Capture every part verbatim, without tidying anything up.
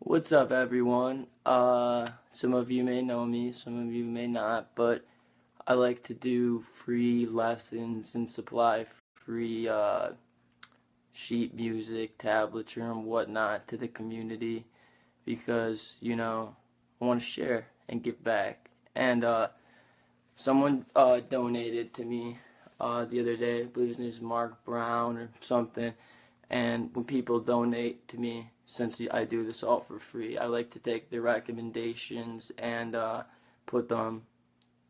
What's up, everyone? Uh, some of you may know me, some of you may not, but I like to do free lessons and supply free uh, sheet music, tablature, and whatnot to the community because, you know, I want to share and give back. And uh, someone uh, donated to me uh, the other day, I believe his name is Mark Brown or something, and when people donate to me, since I do this all for free, I like to take the recommendations and uh, put them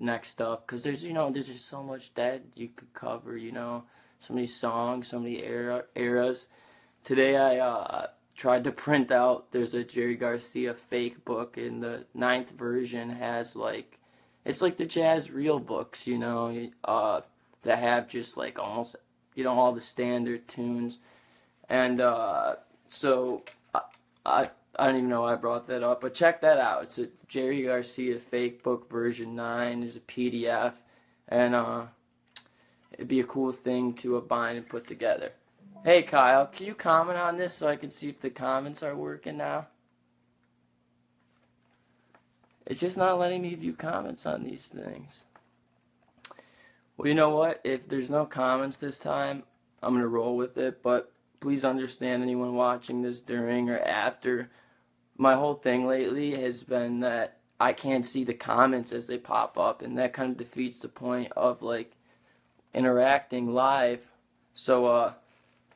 next up, because there's, you know, there's just so much that you could cover, you know, so many songs, so many era, eras. Today I uh, tried to print out, there's a Jerry Garcia fake book, and the ninth version has, like, it's like the jazz reel books, you know, uh, that have just, like, almost, you know, all the standard tunes, and uh, so... I, I don't even know why I brought that up, but check that out. It's a Jerry Garcia fake book version nine. It's a P D F, and uh, it'd be a cool thing to uh, bind and put together. Hey, Kyle, can you comment on this so I can see if the comments are working now? It's just not letting me view comments on these things. Well, you know what? If there's no comments this time, I'm going to roll with it, but... please understand, anyone watching this during or after, my whole thing lately has been that I can't see the comments as they pop up, and that kind of defeats the point of, like, interacting live. So, uh,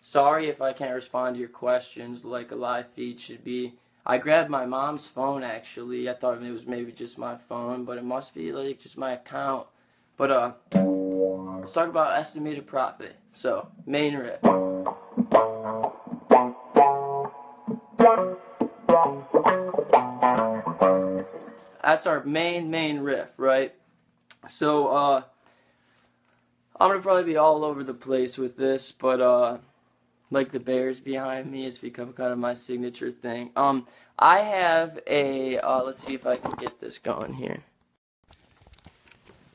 sorry if I can't respond to your questions like a live feed should be. I grabbed my mom's phone, actually. I thought it was maybe just my phone, but it must be, like, just my account. But, uh, let's talk about Estimated Prophet. So, main riff. That's our main, main riff, right? So, uh, I'm going to probably be all over the place with this, but, uh, like the bears behind me, it's become kind of my signature thing. Um, I have a, uh, let's see if I can get this going here.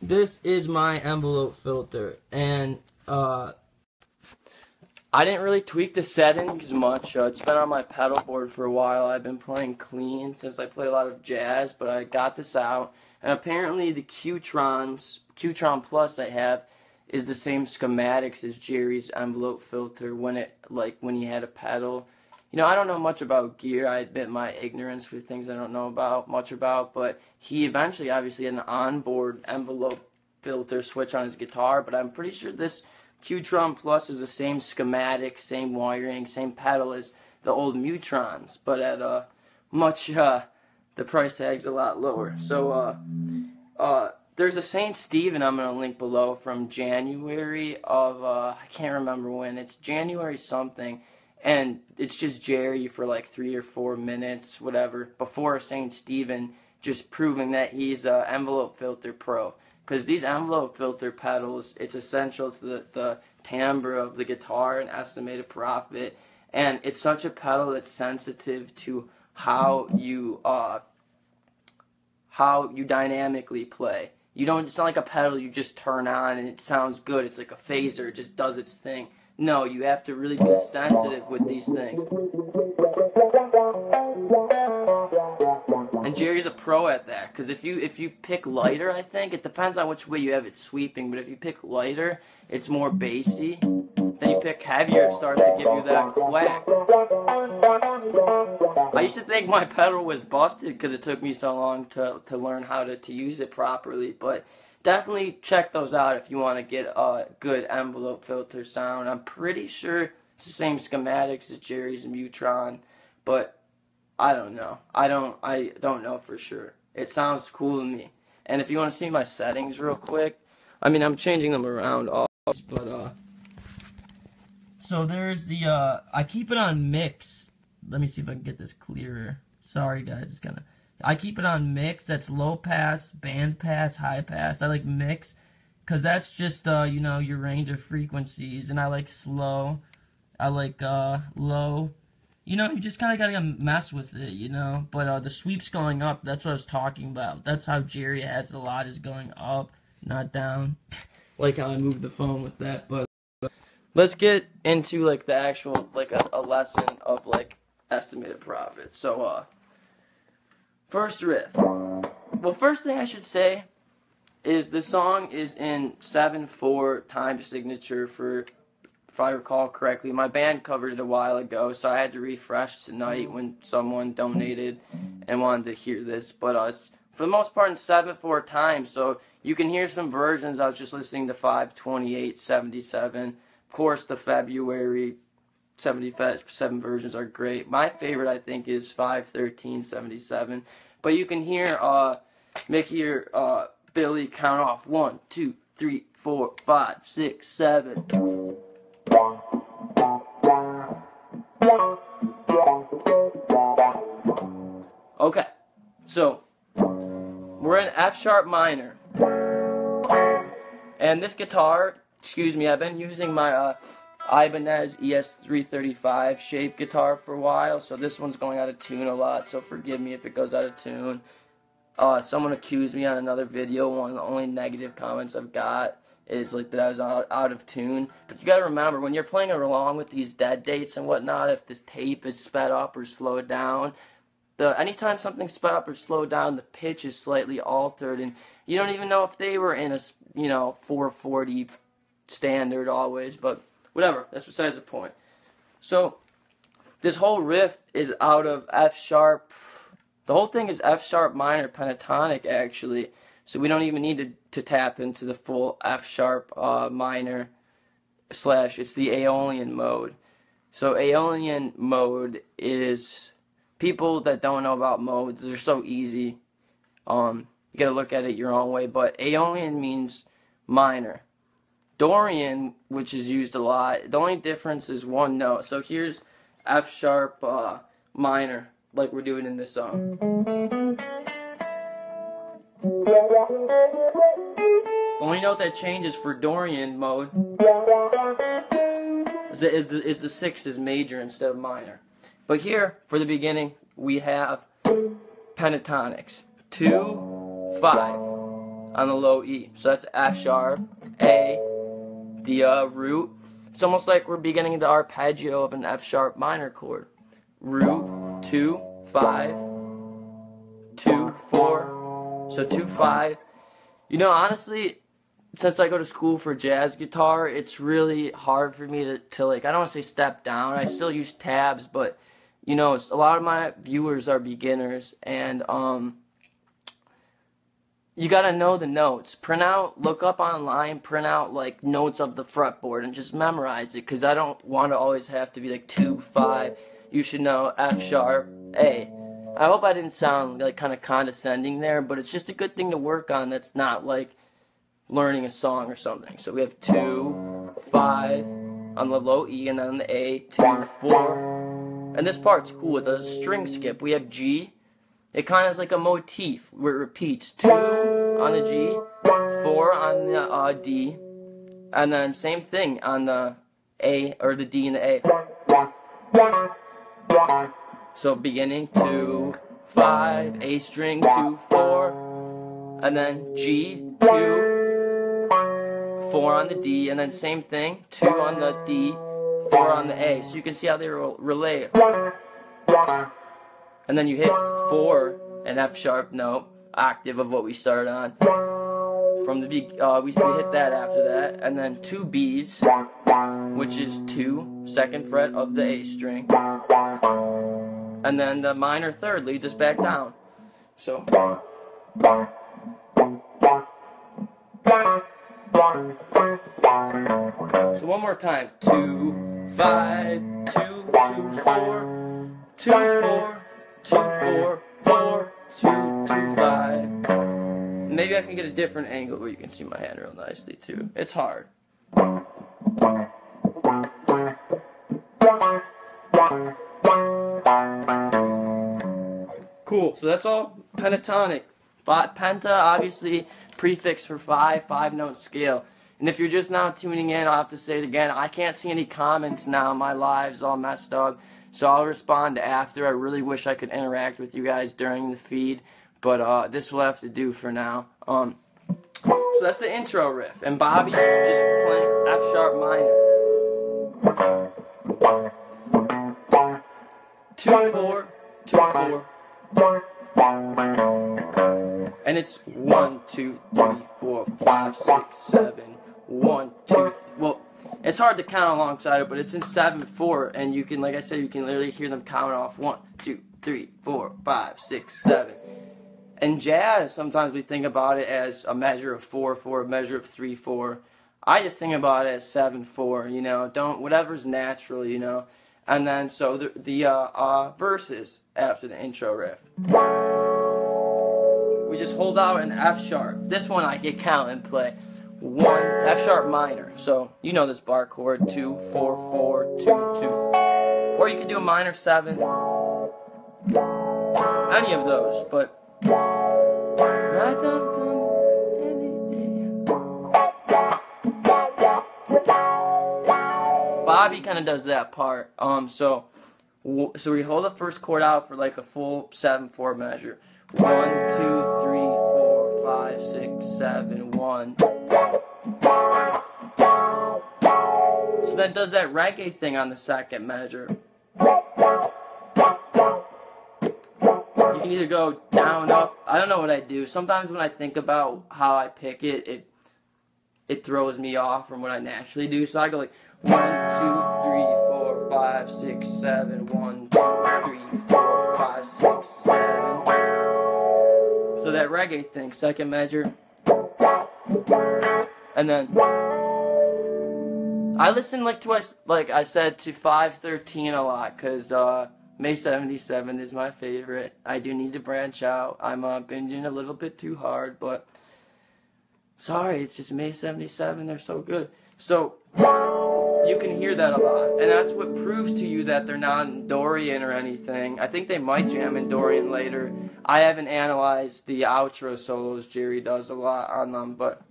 This is my envelope filter, and, uh, I didn't really tweak the settings much. Uh, it's been on my pedal board for a while. I've been playing clean since I play a lot of jazz, but I got this out. And apparently the Qtron's, Qtron Plus I have is the same schematics as Jerry's envelope filter when it, like, when he had a pedal. You know, I don't know much about gear. I admit my ignorance for things I don't know about much about, but he eventually obviously had an onboard envelope filter switch on his guitar, but I'm pretty sure this Qtron Plus is the same schematic, same wiring, same pedal as the old Mutrons, but at uh, much, uh, the price tag's a lot lower. So, uh, uh, there's a Saint Stephen I'm going to link below from January of, uh, I can't remember when, it's January something, and it's just Jerry for like three or four minutes, whatever, before Saint Stephen, just proving that he's an envelope filter pro. Because these envelope filter pedals, it's essential to the, the timbre of the guitar and Estimated Prophet. And it's such a pedal that's sensitive to how you uh, how you dynamically play. You don't. It's not like a pedal you just turn on and it sounds good. It's like a phaser. It just does its thing. No, you have to really be sensitive with these things. And Jerry's a pro at that, because if you if you pick lighter, I think, it depends on which way you have it sweeping, but if you pick lighter, it's more bassy. Then you pick heavier, it starts to give you that whack. I used to think my pedal was busted because it took me so long to, to learn how to, to use it properly, but definitely check those out if you want to get a good envelope filter sound. I'm pretty sure it's the same schematics as Jerry's Mutron, but... I don't know. I don't I don't know for sure. It sounds cool to me. And if you want to see my settings real quick, I mean, I'm changing them around all, but uh so there's the uh I keep it on mix. Let me see if I can get this clearer. Sorry guys, it's gonna I keep it on mix. That's low pass, band pass, high pass. I like mix cuz that's just uh you know, your range of frequencies, and I like slow. I like uh low. You know, you just kind of got to mess with it, you know. But uh, the sweeps going up, that's what I was talking about. That's how Jerry has a lot, is going up, not down. Like how I moved the phone with that. But uh, let's get into, like, the actual, like, a, a lesson of, like, Estimated Prophet. So, uh, First riff. Well, first thing I should say is the song is in seven four time signature for, if I recall correctly. My band covered it a while ago, so I had to refresh tonight when someone donated and wanted to hear this. But uh, it's, for the most part, in seven four time, so you can hear some versions. I was just listening to five twenty-eight seventy-seven. Of course, the February seventy-seven versions are great. My favorite, I think, is five thirteen seventy-seven. But you can hear uh, Mickey or uh, Billy count off one, two, three, four, five, six, seven. Okay, so we're in F sharp minor, and this guitar, excuse me, I've been using my uh, Ibanez E S three thirty-five shaped guitar for a while, so this one's going out of tune a lot, so forgive me if it goes out of tune. Uh, someone accused me on another video, one of the only negative comments I've got is like that I was out, out of tune. But you gotta remember, when you're playing along with these dead dates and whatnot, if the tape is sped up or slowed down, the anytime something's sped up or slowed down, the pitch is slightly altered, and you don't even know if they were in a, you know, four forty standard always, but whatever, that's besides the point. So this whole riff is out of F sharp. The whole thing is F sharp minor pentatonic, actually, so we don't even need to, to tap into the full F sharp uh, minor slash. It's the Aeolian mode. So Aeolian mode is, people that don't know about modes, they're so easy. Um, you gotta look at it your own way, but Aeolian means minor. Dorian, which is used a lot, the only difference is one note. So here's F sharp uh, minor, like we're doing in this song. The only note that changes for Dorian mode is the, is the sixth is major instead of minor. But here, for the beginning, we have pentatonics. Two, five on the low E. So that's F sharp, A, the uh, root. It's almost like we're beginning the arpeggio of an F sharp minor chord. Root, two, five, two, four. So two, five. You know, honestly, since I go to school for jazz guitar, it's really hard for me to, to like, I don't want to say step down. I still use tabs, but, you know, a lot of my viewers are beginners, and um, you got to know the notes. Print out, look up online, print out, like, notes of the fretboard and just memorize it, because I don't want to always have to be, like, two, five. You should know F sharp, A. I hope I didn't sound, like, kind of condescending there, but it's just a good thing to work on that's not, like, learning a song or something. So we have two, five on the low E, and then on the A, two, four. And this part's cool with a string skip. We have G. It kind of is like a motif where it repeats. Two on the G, four on the uh, D, and then same thing on the A, or the D and the A. So beginning two, five, A string, two, four, and then G, two, four on the D, and then same thing, two on the D, four on the A. So you can see how they relate. And then you hit four, an F sharp note, octave of what we started on. From the B, uh, we, we hit that after that, and then two Bs, which is two, second fret of the A string. And then the minor third leads us back down. So. So one more time. Two, five, two, two, four, two, four, two, four, four, two, two, five. Maybe I can get a different angle where you can see my hand real nicely too. It's hard. Cool. So that's all pentatonic. Penta, obviously, prefix for five, five-note scale. And if you're just now tuning in, I'll have to say it again. I can't see any comments now. My live's all messed up. So I'll respond after. I really wish I could interact with you guys during the feed. But uh, this will have to do for now. Um, so that's the intro riff. And Bobby's just playing F-sharp minor. two four, two four. And it's one, two, three, four, five, six, seven, one, two, well, it's hard to count alongside it, but it's in seven four, and you can, like I said, you can literally hear them count off one, two, three, four, five, six, seven. In jazz, sometimes we think about it as a measure of four four, a measure of three four. I just think about it as seven four, you know, don't, whatever's natural, you know. And then, so the, the uh, uh, verses after the intro riff. We just hold out an F sharp. This one I can count and play. One, F sharp minor. So, you know this bar chord, two, four, four, two, two. Or you could do a minor seven. Any of those, but... Bobby kind of does that part. Um, so, w so we hold the first chord out for like a full seven four measure. One, two, three, four, five, six, seven, one. So then does that reggae thing on the second measure. You can either go down, up. I don't know what I do. Sometimes when I think about how I pick it, it it throws me off from what I naturally do. So I go like one, two, three, four, five, six, seven, one, two, three, four, five, six, seven. So that reggae thing, second measure. And then I listen like to like I said to five thirteen a lot because uh May seventy-seven is my favorite. I do need to branch out. I'm uh, binging a little bit too hard, but sorry, it's just May seventy-seven. They're so good. So you can hear that a lot, and that's what proves to you that they're not in Dorian or anything. I think they might jam in Dorian later. I haven't analyzed the outro solos Jerry does a lot on them, but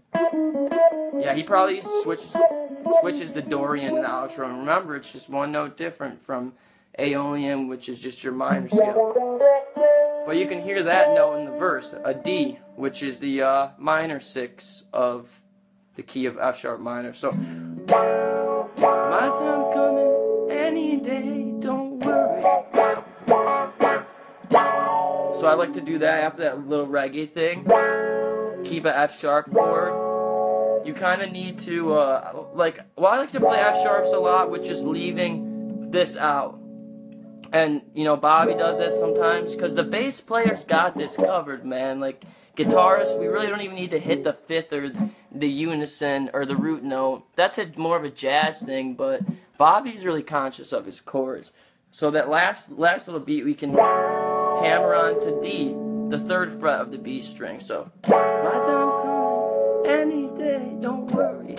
yeah, he probably switches switches to Dorian in the outro. And remember, it's just one note different from Aeolian, which is just your minor scale. But you can hear that note in the verse, a D, which is the uh, minor six of the key of F sharp minor. So, my time coming any day, don't worry. So I like to do that after that little reggae thing. Keep a F sharp chord. You kind of need to, uh, like, well, I like to play F sharps a lot with just leaving this out. And, you know, Bobby does that sometimes, because the bass player's got this covered, man. Like, guitarists, we really don't even need to hit the fifth or the unison or the root note. That's a, more of a jazz thing, but Bobby's really conscious of his chords. So that last, last little beat, we can hammer on to D, the third fret of the B string. So, my time coming any day, don't worry.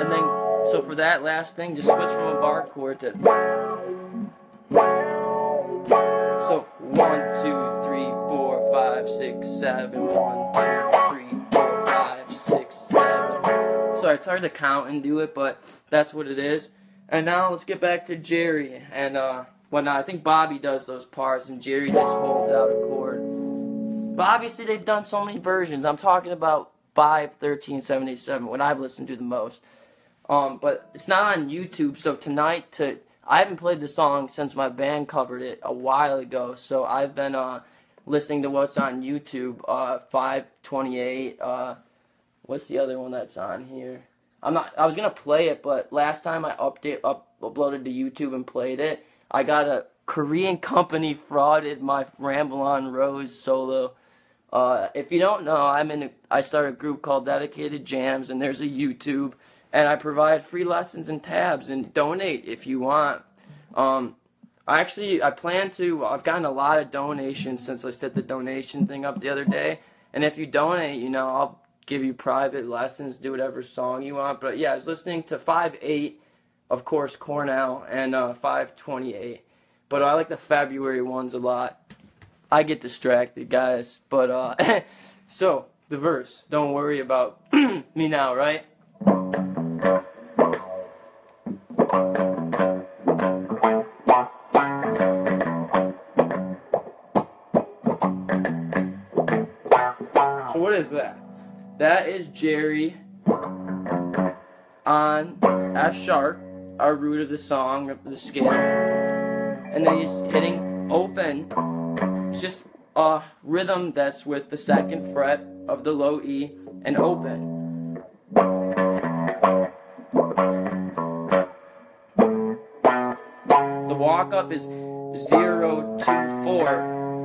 And then... So for that last thing, just switch from a bar chord to... So, one, two, three, four, five, six, seven, one, two, three, four, five, six, seven. Sorry, it's hard to count and do it, but that's what it is. And now let's get back to Jerry and uh, whatnot. I think Bobby does those parts, and Jerry just holds out a chord. But obviously they've done so many versions. I'm talking about five, thirteen, seventy-seven, what I've listened to the most. Um, but it's not on YouTube, so tonight, to I haven't played the song since my band covered it a while ago, so I've been uh, listening to what's on YouTube, uh, five twenty-eight, uh, what's the other one that's on here? I'm not, I was going to play it, but last time I update, up, uploaded to YouTube and played it, I got a Korean company frauded my Ramblin' Rose solo. Uh, if you don't know, I'm in a, I started a group called Dedicated Jams, and there's a YouTube. And I provide free lessons and tabs, and donate if you want. Um, I actually, I plan to, I've gotten a lot of donations since I set the donation thing up the other day. And if you donate, you know, I'll give you private lessons, do whatever song you want. But yeah, I was listening to five eight, of course, Cornell, and uh, five twenty-eight. But I like the February ones a lot. I get distracted, guys. But, uh, so, the verse, don't worry about me now, right? So what is that? That is Jerry on F sharp, our root of the song, of the scale, and then he's hitting open just a rhythm that's with the second fret of the low E and open. The walk up is zero, two, four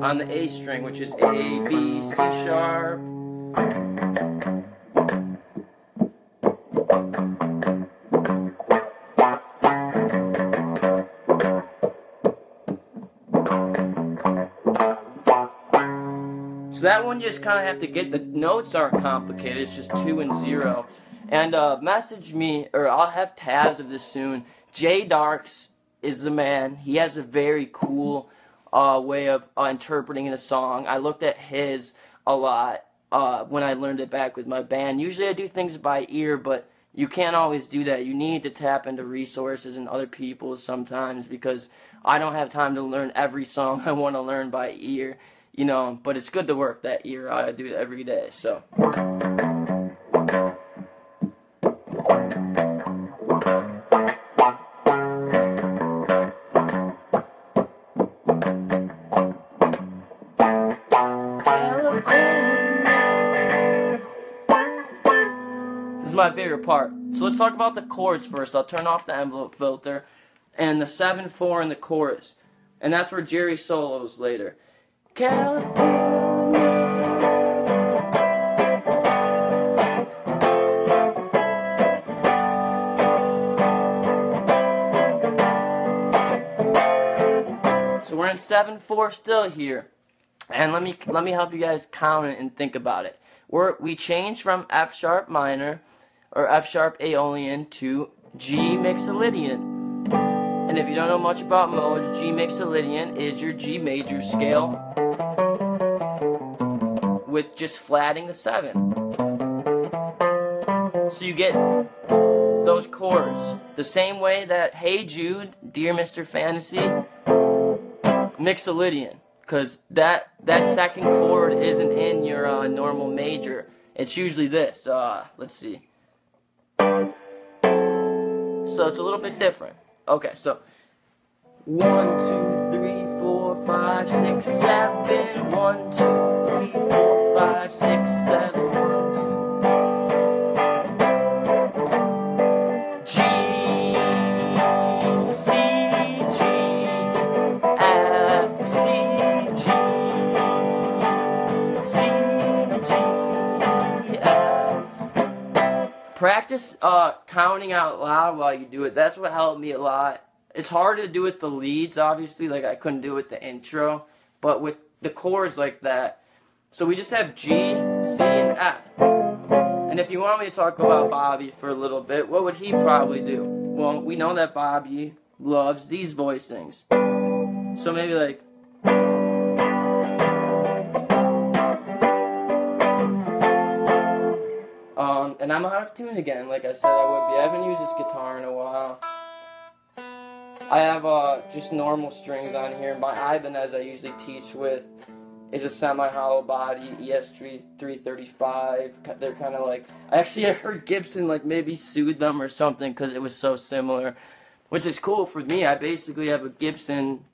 on the A string, which is A, B, C sharp. So that one you just kind of have to get. The notes aren't complicated, it's just two and zero. And uh, message me, or I'll have tabs of this soon. JDarks is the man. He has a very cool uh, way of uh, interpreting a song. I looked at his a lot uh, when I learned it back with my band. Usually I do things by ear, but you can't always do that. You need to tap into resources and other people sometimes, because I don't have time to learn every song I want to learn by ear, you know. But it's good to work that ear. I do it every day, so. My favorite part. So let's talk about the chords first. I'll turn off the envelope filter and the seven four in the chorus, and that's where Jerry solos later. California. So we're in seven four still here, and let me let me help you guys count it and think about it. We're, we change from F sharp minor, or F-sharp Aeolian, to G Mixolydian. And if you don't know much about modes, G Mixolydian is your G major scale with just flatting the seven. So you get those chords the same way that Hey Jude, Dear Mister Fantasy, Mixolydian, because that, that second chord isn't in your uh, normal major. It's usually this, uh, let's see. So it's a little bit different. Okay, so one, two, three, four, five, six, seven. One, two, three, four, five, six, seven. One, two, G, C, G, F, C, G, C, G, F. Practice uh counting out loud while you do it. That's what helped me a lot. It's hard to do with the leads, obviously, like I couldn't do it with the intro, but with the chords like that. So we just have G, C, and F. And if you want me to talk about Bobby for a little bit, what would he probably do? Well, we know that Bobby loves these voicings. So maybe like... And I'm out of tune again, like I said I would be. I haven't used this guitar in a while. I have uh, just normal strings on here. My Ibanez I usually teach with is a semi-hollow body, E S three thirty-five. They're kind of like... Actually, I heard Gibson like maybe sued them or something because it was so similar, which is cool for me. I basically have a Gibson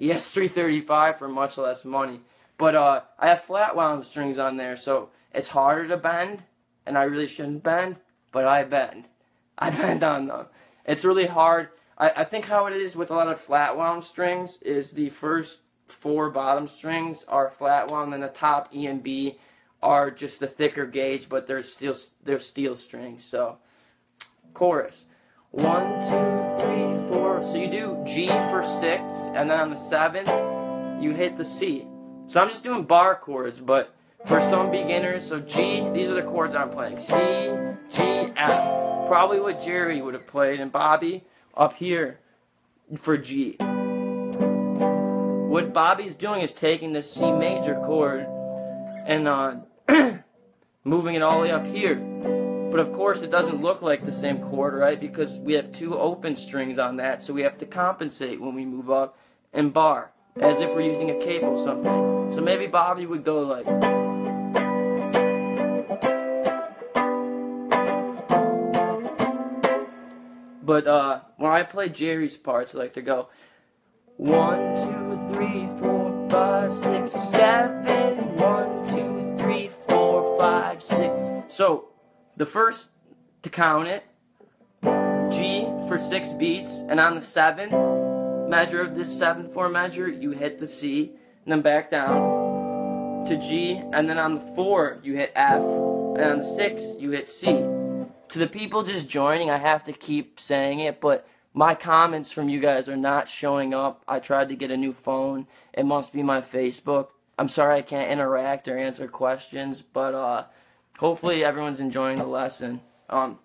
E S three thirty-five for much less money. But uh, I have flat wound strings on there, so it's harder to bend. And I really shouldn't bend, but I bend. I bend on them. It's really hard. I, I think how it is with a lot of flat wound strings is the first four bottom strings are flat wound, and the top E and B are just the thicker gauge, but they're steel, they're steel strings. So, chorus. One, two, three, four. So you do G for six, and then on the seventh, you hit the C. So I'm just doing bar chords, but... for some beginners, so G, these are the chords I'm playing. C, G, F. Probably what Jerry would have played, and Bobby up here for G. What Bobby's doing is taking this C major chord and uh, moving it all the way up here. But of course it doesn't look like the same chord, right? Because we have two open strings on that, so we have to compensate when we move up and bar, as if we're using a capo or something. So maybe Bobby would go like... But uh, when I play Jerry's parts, I like to go One, two, three, four, five, six, seven. One, two, three, four, five, six. So, the first to count it, G for six beats, and on the seven measure of this seven four measure, you hit the C, and then back down to G, and then on the four, you hit F, and on the six, you hit C. To the people just joining, I have to keep saying it, but my comments from you guys are not showing up. I tried to get a new phone. It must be my Facebook. I'm sorry I can't interact or answer questions, but uh, hopefully everyone's enjoying the lesson. Um,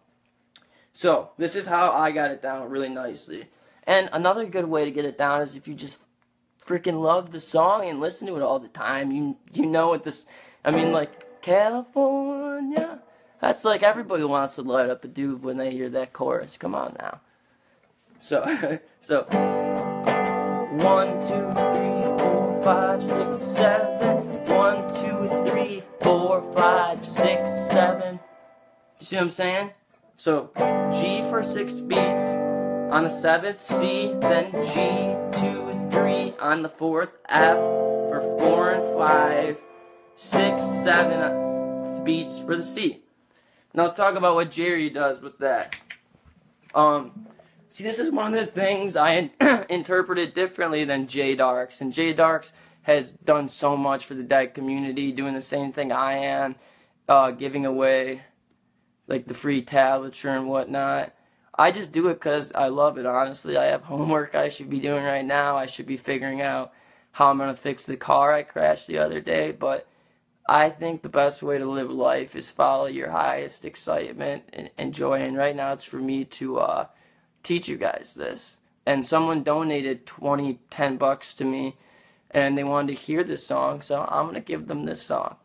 so, this is how I got it down really nicely. And another good way to get it down is if you just freaking love the song and listen to it all the time. You, you know what this... I mean, like, California. That's like everybody wants to light up a dude when they hear that chorus. Come on now. So, so, one, two, three, four, five, six, seven. One, two, three, four, five, six, seven. You see what I'm saying? So, G for six beats on the seventh, C, then G, two, three on the fourth, F for four and five, six, seven beats for the C. Now let's talk about what Jerry does with that. Um. See, this is one of the things I interpreted differently than JDarks. And JDarks has done so much for the Dead community, doing the same thing I am, uh, giving away like the free tablature and whatnot. I just do it because I love it, honestly. I have homework I should be doing right now. I should be figuring out how I'm going to fix the car I crashed the other day. But I think the best way to live life is follow your highest excitement and, and joy. And right now it's for me to... Uh, teach you guys this. And someone donated twenty, ten bucks to me and they wanted to hear this song, so I'm gonna give them this song.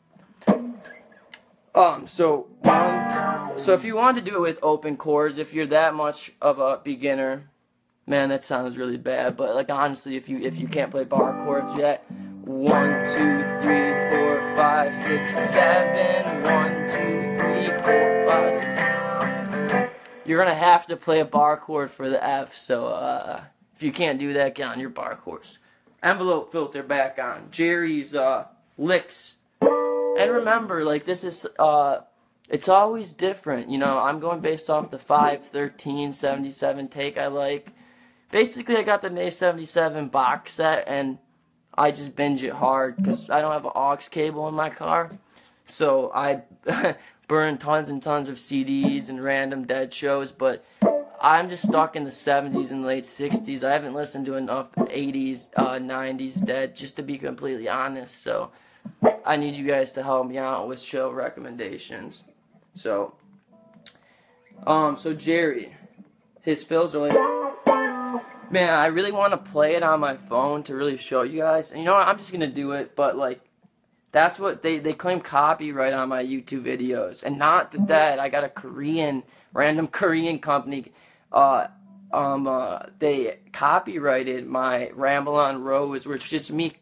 Um so um, so if you want to do it with open chords, if you're that much of a beginner, man, that sounds really bad, but like honestly, if you if you can't play bar chords yet, one, two, three, four, five, six, seven, one, two, three, four, five, six. You're going to have to play a bar chord for the F, so uh, if you can't do that, get on your bar chords. Envelope filter back on. Jerry's uh, licks. And remember, like, this is, uh, it's always different. You know, I'm going based off the five thirteen seventy-seven take I like. Basically, I got the May seventy-seven box set, and I just binge it hard because I don't have an aux cable in my car. So I... burn tons and tons of C Ds and random Dead shows, but I'm just stuck in the seventies and late sixties. I haven't listened to enough eighties, uh, nineties Dead, just to be completely honest, so I need you guys to help me out with show recommendations. So, um, so Jerry, his fills are like, man, I really want to play it on my phone to really show you guys, and you know what, I'm just going to do it, but like, that's what they, they claim copyright on my YouTube videos. And not the Dead. I got a Korean, random Korean company. Uh, um, uh, they copyrighted my Ramblin' Rose, which is just me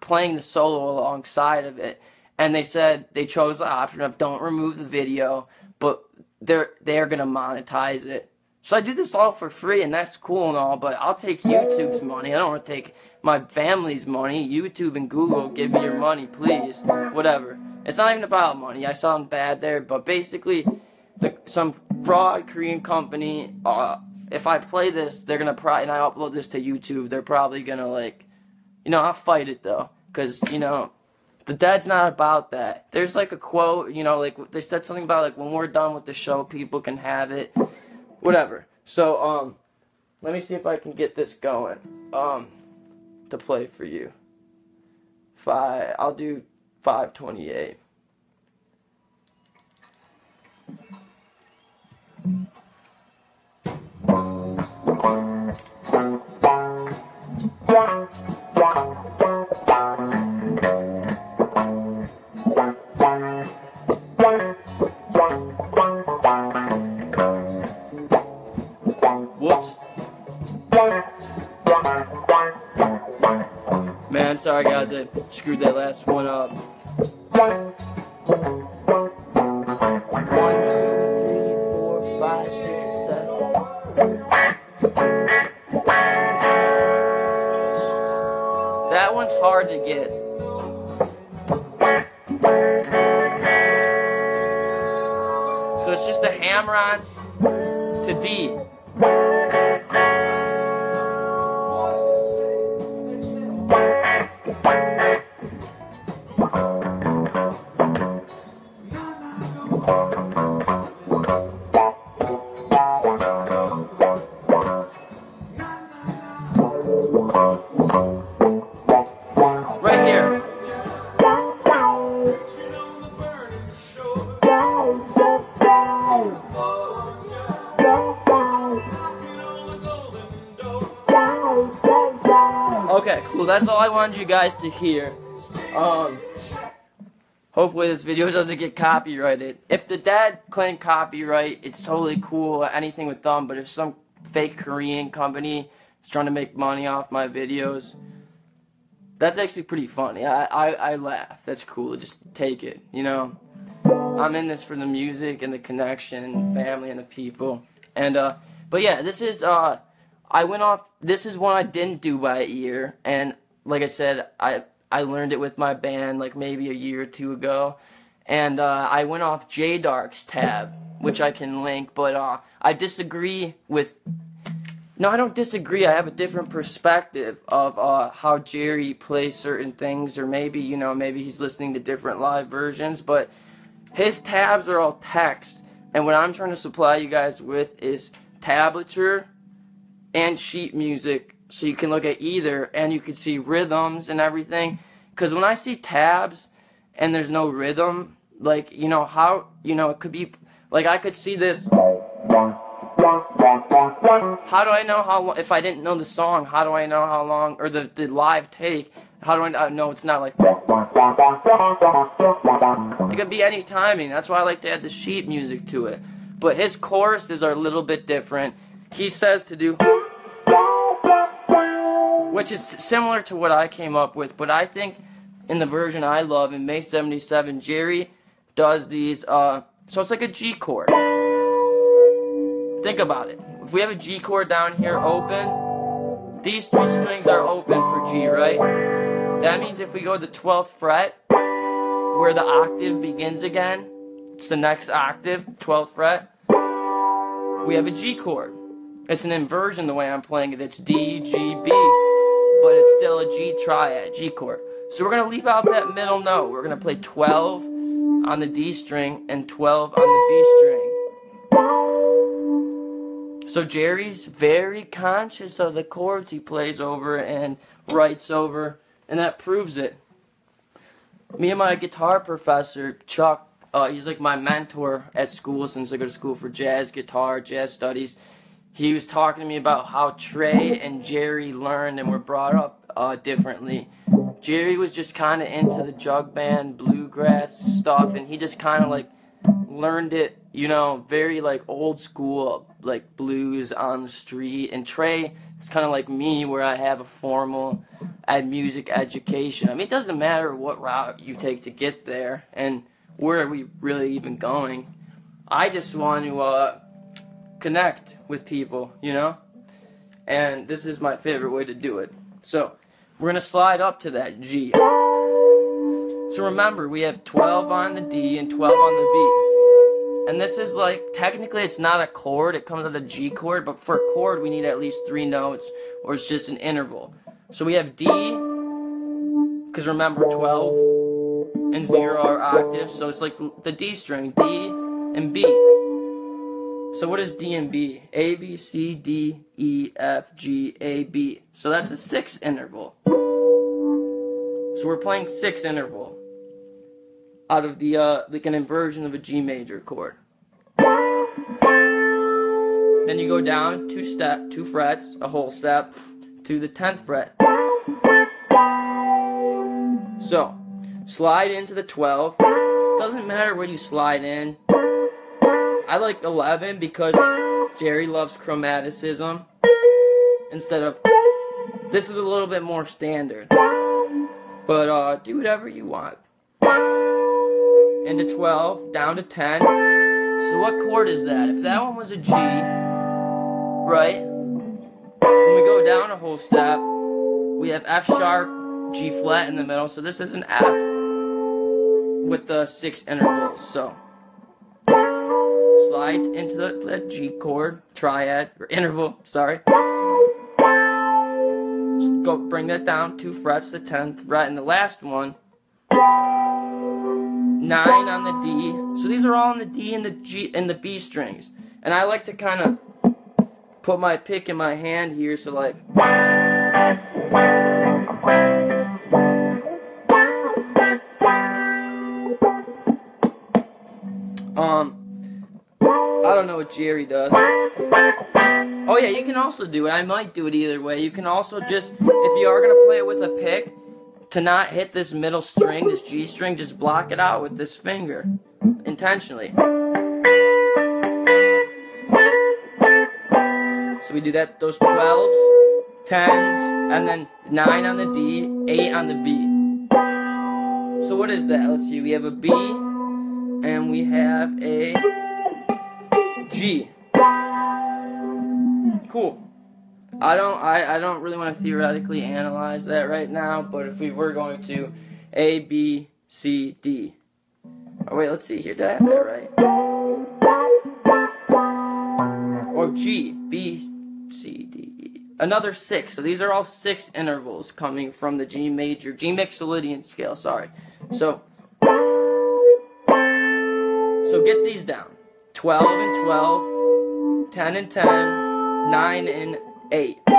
playing the solo alongside of it. And they said they chose the option of don't remove the video, but they're, they're going to monetize it. So I do this all for free, and that's cool and all, but I'll take YouTube's money. I don't want to take my family's money. YouTube and Google, give me your money, please. Whatever. It's not even about money. I sound bad there, but basically, the, some fraud Korean company, uh, if I play this, they're going to probably, and I upload this to YouTube, they're probably going to, like, you know, I'll fight it, though, because, you know, the Dead's not about that. There's, like, a quote, you know, like, they said something about, like, when we're done with the show, people can have it. Whatever. So, um, let me see if I can get this going, um, to play for you. Five, I'll do five twenty-eight. Man, sorry guys, I screwed that last one up. One, two, three, four, five, six, seven. That one's hard to get. So it's just a hammer on to D. That's all I wanted you guys to hear. Um, hopefully this video doesn't get copyrighted. If the dad claimed copyright, it's totally cool, anything with them, but if some fake Korean company is trying to make money off my videos, that's actually pretty funny. I, I, I laugh. That's cool. Just take it, you know. I'm in this for the music and the connection and the family and the people. And uh, but yeah, this is... Uh, I went off, this is one I didn't do by ear, and like I said, I I learned it with my band like maybe a year or two ago, and uh, I went off JDarks tab, which I can link, but uh, I disagree with, no I don't disagree, I have a different perspective of uh, how Jerry plays certain things, or maybe, you know, maybe he's listening to different live versions, but his tabs are all text, and what I'm trying to supply you guys with is tablature and sheet music, so you can look at either and you can see rhythms and everything. Because when I see tabs and there's no rhythm, like, you know, how, you know, it could be like I could see this, how do I know how, if I didn't know the song, how do I know how long, or the, the live take, how do I know it's not like, it could be any timing. That's why I like to add the sheet music to it. But his choruses are a little bit different. He says to do, which is similar to what I came up with, but I think in the version I love in May seventy-seven, Jerry does these, uh, so it's like a G chord. Think about it. If we have a G chord down here open, these three strings are open for G, right? That means if we go to the twelfth fret, where the octave begins again, it's the next octave, twelfth fret, we have a G chord. It's an inversion the way I'm playing it. It's D, G, B, but it's still a G triad, G chord. So we're going to leave out that middle note. We're going to play twelve on the D string and twelve on the B string. So Jerry's very conscious of the chords he plays over and writes over, and that proves it. Me and my guitar professor, Chuck, uh, he's like my mentor at school since I go to school for jazz guitar, jazz studies. He was talking to me about how Trey and Jerry learned and were brought up uh, differently. Jerry was just kind of into the jug band, bluegrass stuff, and he just kind of like learned it, you know, very like old school, like blues on the street. And Trey is kind of like me, where I have a formal music education. I mean, it doesn't matter what route you take to get there, and where are we really even going? I just want to... Uh, connect with people, you know, and this is my favorite way to do it. So we're going to slide up to that G. So remember, we have twelve on the D and twelve on the B, and this is like, technically it's not a chord, it comes out of the G chord, but for a chord we need at least three notes, or it's just an interval. So we have D, because remember twelve and zero are octaves, so it's like the D string, D and B. So what is D and B? A, B, C, D, E, F, G, A, B. So that's a six interval. So we're playing six interval out of the, uh, like an inversion of a G major chord. Then you go down two step, two frets, a whole step, to the tenth fret. So, slide into the twelfth. Doesn't matter where you slide in. I like eleven because Jerry loves chromaticism instead of, this is a little bit more standard, but uh, do whatever you want. Into twelve, down to ten. So what chord is that? If that one was a G, right? When we go down a whole step, we have F sharp, G flat in the middle, so this is an F with the six intervals. So slide into the, the G chord, triad, or interval, sorry. Just go bring that down two frets, the tenth fret, and the last one. Nine on the D. So these are all on the D and the G and the B strings. And I like to kind of put my pick in my hand here, so like Um I don't know what Jerry does. Oh yeah, you can also do it. I might do it either way. You can also just, if you are gonna play it with a pick, to not hit this middle string, this G string, just block it out with this finger, intentionally. So we do that, those twelves, tens, and then nine on the D, eight on the B. So what is that? Let's see, we have a B, and we have a G. Cool. I don't I, I don't really want to theoretically analyze that right now, but if we were going to, A, B, C, D. Oh wait, let's see here, did I have that right? Or G, B, C, D, E. Another six, so these are all six intervals coming from the G major, G mixolydian scale, sorry. So, so get these down. twelve and twelve, ten and ten, nine and eight. So.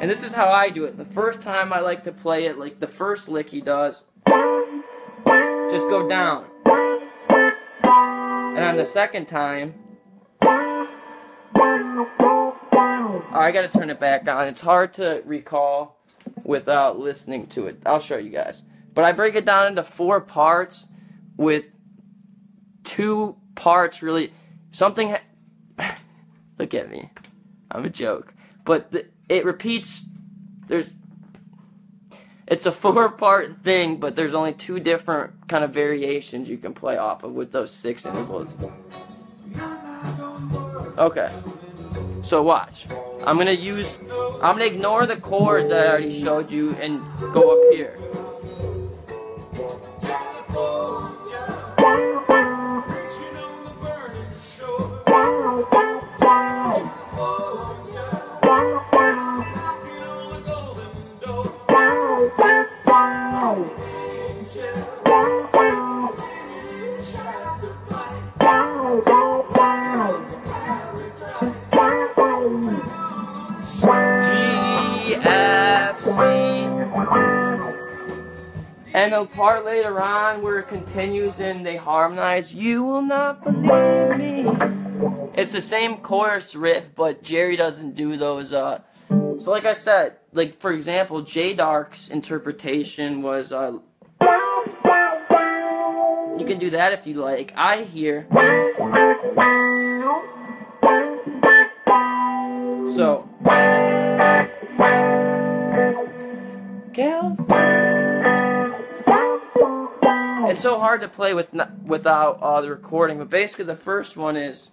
And this is how I do it. The first time I like to play it, like the first lick he does, just go down. And on the second time, I gotta turn it back on. It's hard to recall without listening to it. I'll show you guys. But I break it down into four parts with two parts really. Something, ha look at me, I'm a joke. But the, it repeats, there's, it's a four part thing, but there's only two different kind of variations you can play off of with those six intervals. Okay, so watch. I'm gonna use, I'm gonna ignore the chords that I already showed you and go up here. And a part later on where it continues and they harmonize, you will not believe me. It's the same chorus riff, but Jerry doesn't do those. Uh, so like I said, like for example, JDarks' interpretation was, uh, you can do that if you like. I hear. So. California. It's so hard to play with without uh, the recording, but basically the first one is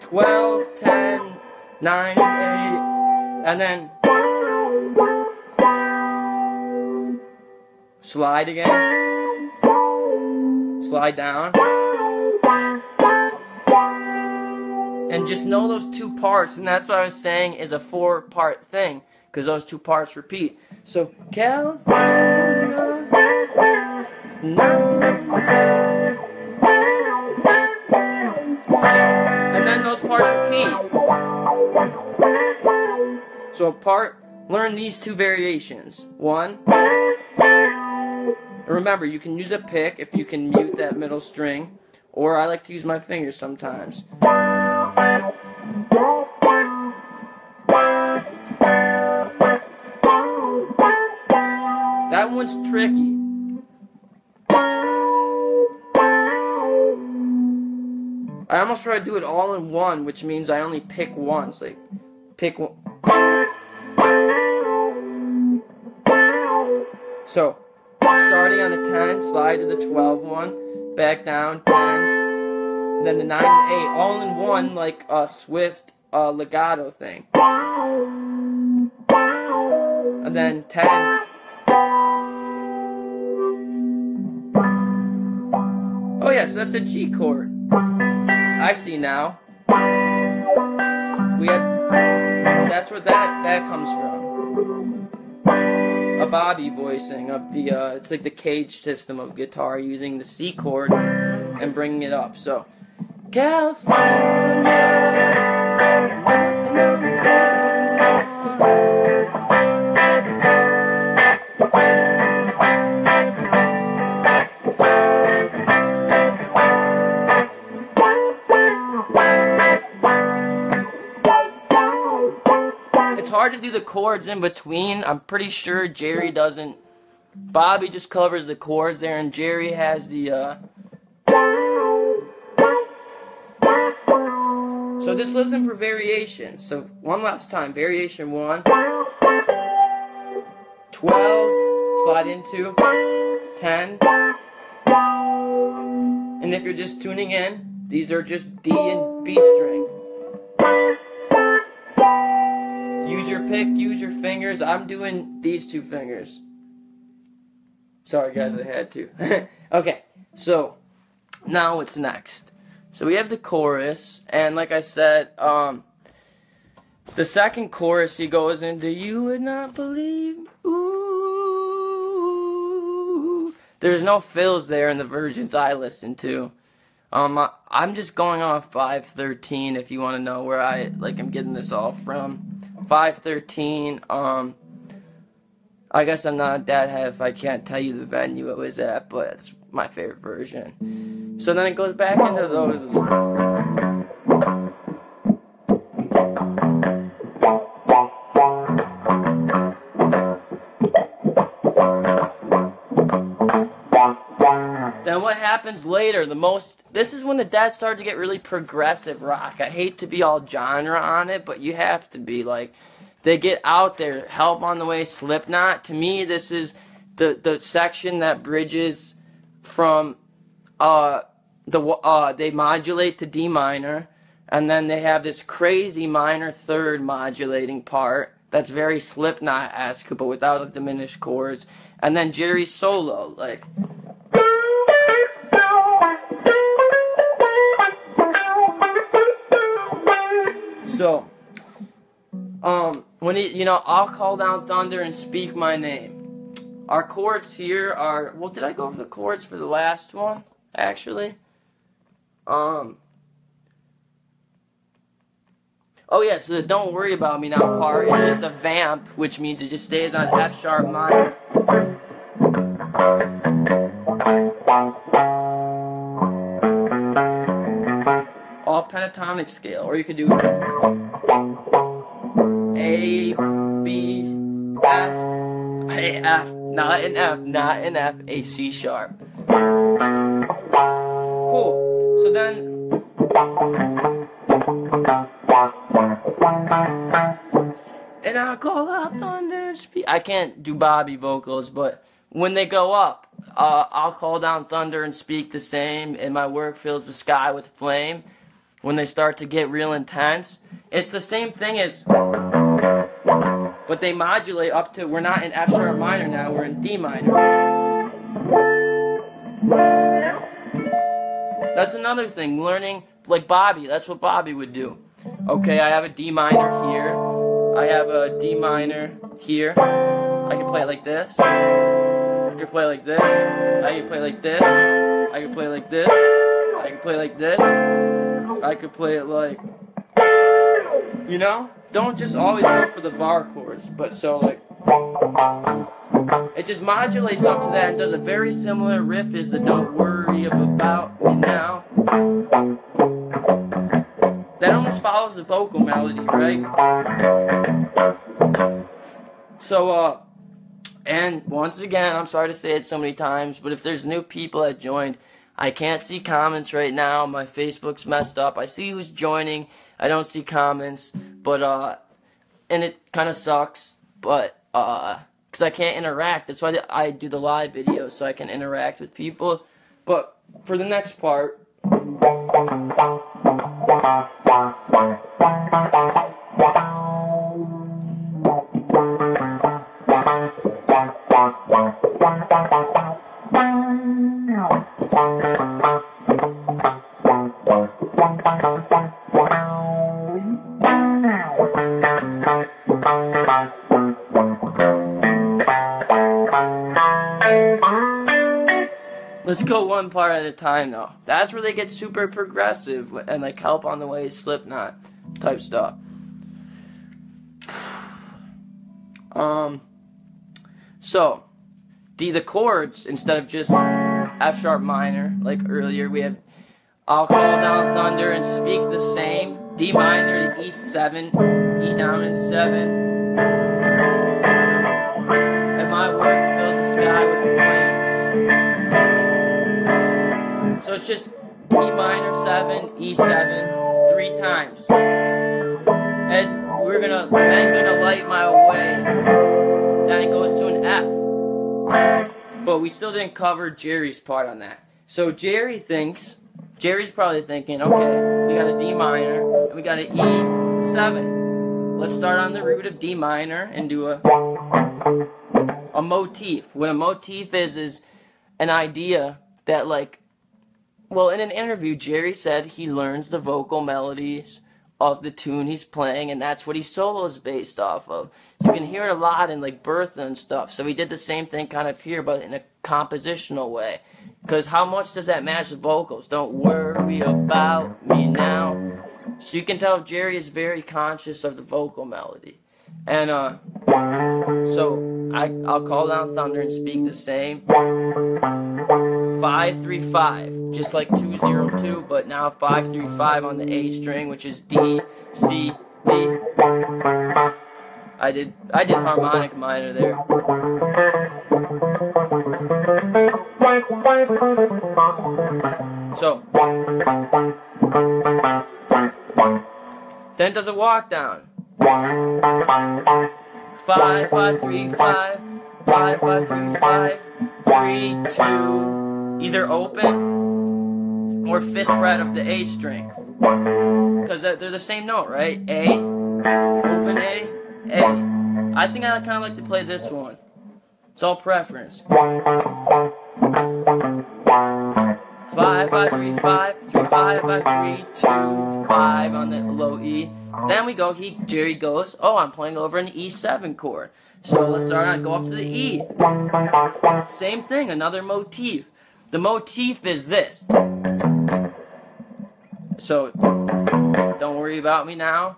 twelve, ten, nine, eight, and then slide again, slide down, and just know those two parts, and that's what I was saying is a four-part thing, because those two parts repeat. So, California. And then those parts repeat. So part, learn these two variations. One, remember you can use a pick if you can mute that middle string, or I like to use my fingers sometimes. That one's tricky. I almost try to do it all in one, which means I only pick once, like, pick one. So, starting on the ten, slide to the twelve one, back down, ten, and then the nine and eight, all in one, like a uh, swift uh, legato thing. And then ten. Oh yeah, so that's a G chord. I see now. We had, that's where that that comes from. A Bobby voicing of the uh, it's like the cage system of guitar using the C chord and bringing it up. So California. Hard to do the chords in between. I'm pretty sure Jerry doesn't. Bobby just covers the chords there, and Jerry has the uh so just listen for variations. So one last time, variation one, twelve, slide into ten. And if you're just tuning in, these are just D and B string. Use your pick, use your fingers. I'm doing these two fingers. Sorry guys, I had to. Okay, so now what's next? So we have the chorus, and like I said, um, the second chorus he goes into, you would not believe, ooh. There's no fills there in the versions I listen to. Um, I, I'm just going off five thirteen if you want to know where I, like, I'm getting this all from. five thirteen, um, I guess I'm not a dad head if I can't tell you the venue it was at, but it's my favorite version. So then it goes back into those. Then what happens later, the most, this is when the Dead started to get really progressive rock. I hate to be all genre on it, but you have to be, like, they get out there, Help on the Way, Slipknot. To me, this is the, the section that bridges from, uh, the, uh, they modulate to D minor, and then they have this crazy minor third modulating part that's very Slipknot-esque, but without the diminished chords, and then Jerry's solo, like... So, um, when he, you know, I'll call down thunder and speak my name. Our chords here are, well, did I go over the chords for the last one, actually? Um, oh yeah, so the don't worry about me now part is just a vamp, which means it just stays on F sharp minor. All pentatonic scale, or you could do A, B, F, A, F, not an F, not an F, A, C sharp. Cool. So then, and I'll call out thunder. I can't do Bobby vocals, but when they go up, uh, I'll call down thunder and speak the same, and my work fills the sky with flame. When they start to get real intense, it's the same thing as, but they modulate up to, we're not in F sharp minor now, we're in D minor. That's another thing, learning, like Bobby, that's what Bobby would do. Okay, I have a D minor here, I have a D minor here, I can play it like this, I can play it like this, I can play it like this, I can play it like this, I can play it like this. I could play it like, you know, don't just always go for the bar chords, but so like, it just modulates up to that and does a very similar riff as the don't worry about me now. That almost follows the vocal melody, right? So, uh, and once again, I'm sorry to say it so many times, but if there's new people that joined, I can't see comments right now. My Facebook's messed up. I see who's joining. I don't see comments, but uh, and it kind of sucks, but uh, because I can't interact. That's why I do the live videos, so I can interact with people. But for the next part, Let's go one part at a time, though. That's where they get super progressive and like Help on the Way, Slipknot type stuff. um, so D the chords instead of just F sharp minor like earlier. We have I'll Call Down Thunder and Speak the Same. D minor to E seven, E dominant seven, and My Work Fills the Sky with Flames. So it's just E minor seven, E seven, three times. And we're gonna then gonna Light My Way. Then it goes to an F. But we still didn't cover Jerry's part on that. So Jerry thinks, Jerry's probably thinking, okay, we got a D minor and we got an E seven. Let's start on the root of D minor and do a a motif. What a motif is is an idea that like Well, in an interview, Jerry said he learns the vocal melodies of the tune he's playing, and that's what his solo is based off of. You can hear it a lot in, like, Bertha and stuff. So he did the same thing kind of here, but in a compositional way. Because how much does that match the vocals? Don't worry about me now. So you can tell Jerry is very conscious of the vocal melody. And, uh, so I, I'll Call Down Thunder and Speak the Same. five three five, just like two zero two, but now five three five on the A string, which is D, C, D. I did I did harmonic minor there. So then does a walk down. Five, five, three, five, five, five, three, five, three, two. Either open or fifth fret of the A string. Because they're the same note, right? A, open A, A. I think I kind of like to play this one. It's all preference. Five, five, three, five, three, five, five, three, two, five on the low E. Then we go, he, Jerry goes, oh, I'm playing over an E seven chord. So let's start out, go up to the E. Same thing, another motif. The motif is this. So, don't worry about me now.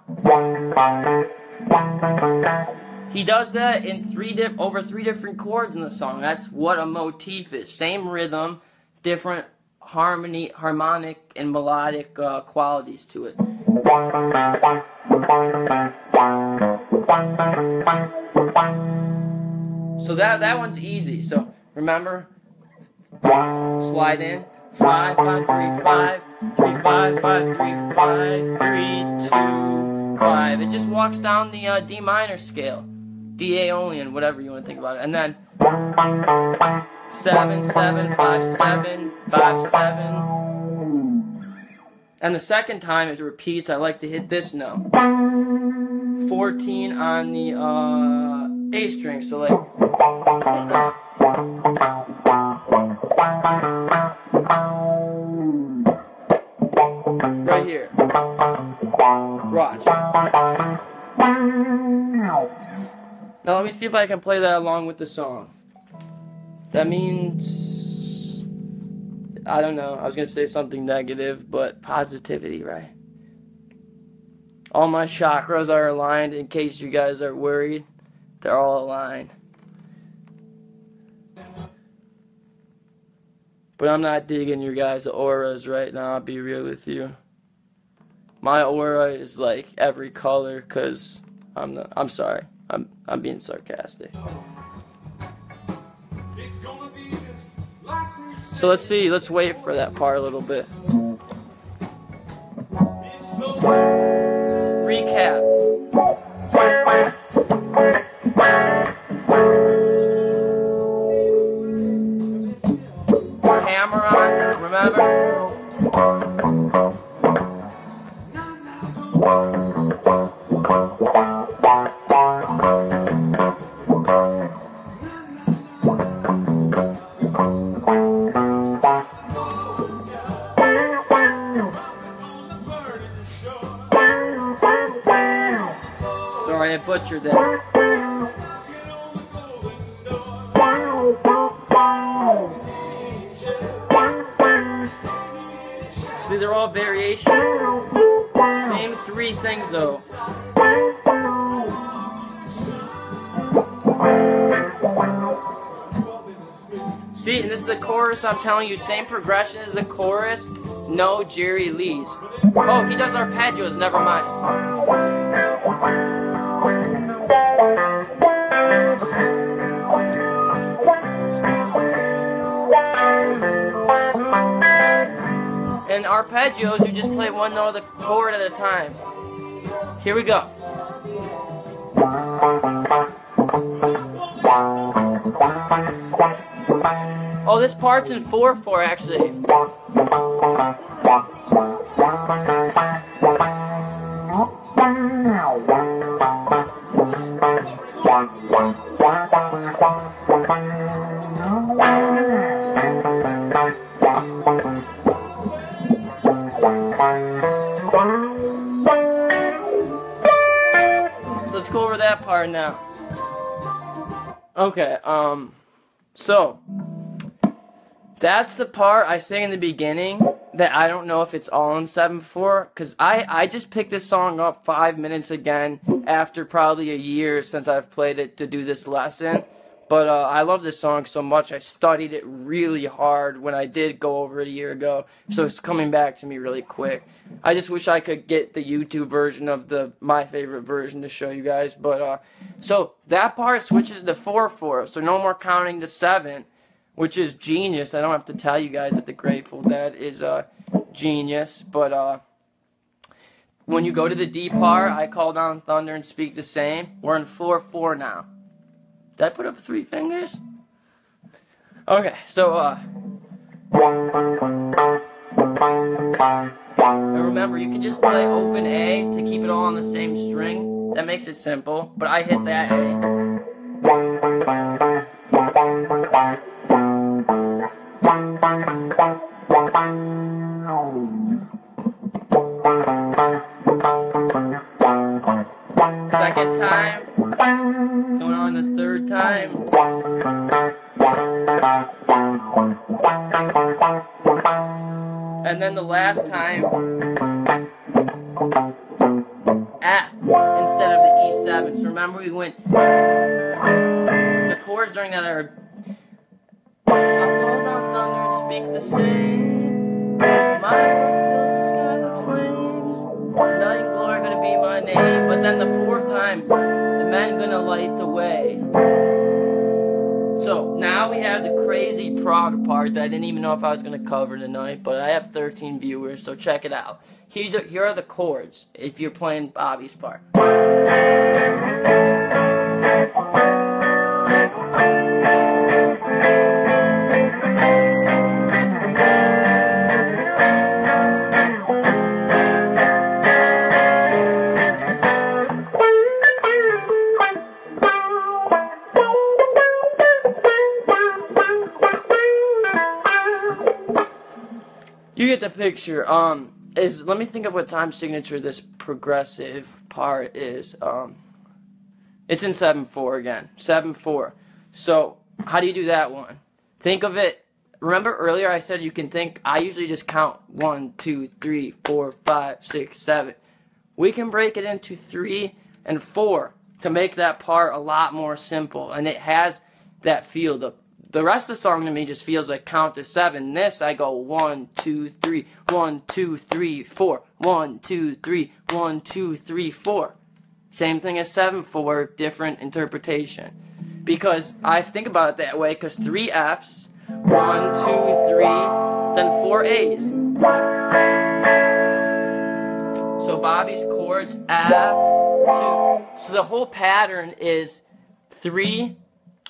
He does that in three dip over three different chords in the song. That's what a motif is. Same rhythm, different harmony, harmonic and melodic uh, qualities to it. So that that one's easy. So remember. Slide in five, five, three, five, three, five, five, three, five, three, two, five. It just walks down the uh, D minor scale, D A only, and whatever you want to think about it. And then seven, seven, five, seven, five, seven. And the second time it repeats, I like to hit this note, fourteen on the uh, A string. So like. Right here. Watch. Now let me see if I can play that along with the song. That means... I don't know. I was going to say something negative, but positivity, right? All my chakras are aligned in case you guys are worried. They're all aligned. But I'm not digging your guys' auras right now, I'll be real with you. My aura is like every color, cause I'm not, I'm sorry. I'm I'm being sarcastic. So let's see, let's wait for that part a little bit. Recap. Hammer on, remember? Sorry, I butchered that. See, they're all variation. Same three things though. See, and this is the chorus I'm telling you, same progression as the chorus. No Jerry Lee's. Oh, he does arpeggios, never mind. In arpeggios, you just play one note of the chord at a time. Here we go. Oh, this part's in four four actually. Part now. Okay, um, so that's the part I sang in the beginning that I don't know if it's all in seven four, because I, I just picked this song up five minutes again after probably a year since I've played it to do this lesson, but uh, I love this song so much. I studied it really hard when I did go over it a year ago, so it's coming back to me really quick. I just wish I could get the YouTube version of the my favorite version to show you guys, but uh, so that part switches to four four, so no more counting to seven, which is genius. I don't have to tell you guys that the Grateful Dead is uh, genius, but uh, when you go to the D part, I call down thunder and speak the same. We're in four four now. Did I put up three fingers? Okay, so, uh... and remember, you can just play open A to keep it all on the same string. That makes it simple, but I hit that A. Second time. Going on the third time. And then the last time, F instead of the E seven. So remember we went, the chords during that are, I call down thunder and speak the same. My heart fills the sky with flames. And thy glory gonna be my name. But then the fourth time, men gonna light the way. So now we have the crazy prog part that I didn't even know if I was gonna cover tonight, but I have thirteen viewers, so check it out. Here, here are the chords if you're playing Bobby's part. You get the picture. Um, is let me think of what time signature this progressive part is. Um, it's in seven four again. seven four. So how do you do that one? Think of it. Remember earlier I said you can think. I usually just count one, two, three, four, five, six, seven. We can break it into three and four to make that part a lot more simple. And it has that feel. The The rest of the song to me just feels like count to seven. This I go one, two, three, one, two, three, four, one, two, three, one, two, three, four. Same thing as seven, four, different interpretation. Because I think about it that way, because three Fs, one, two, three, then four A's. So Bobby's chords F, two. So the whole pattern is three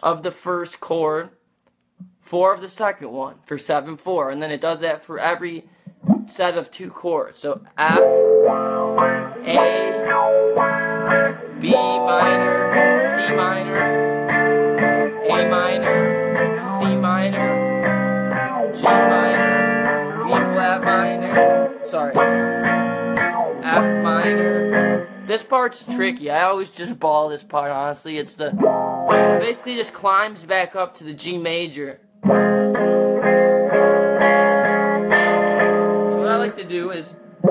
of the first chord, four of the second one for seven four, and then it does that for every set of two chords. So F, A, B minor, D minor, A minor, C minor, G minor, B flat minor, sorry, F minor. This part's tricky. I always just ball this part, honestly. It's the, it basically just climbs back up to the G major. So what I like to do is we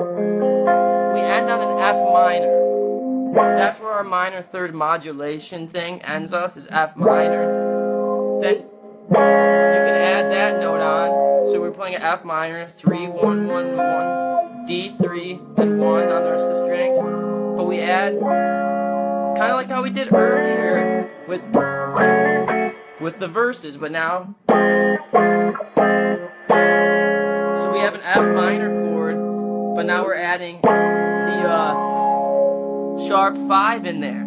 end on an F minor. That's where our minor third modulation thing ends us, is F minor. Then you can add that note on. So we're playing an F minor, three, one, one, one, D, three, and one on the rest of the strings. But we add, kind of like how we did earlier with with the verses, but now, so we have an F minor chord, but now we're adding the uh, sharp five in there.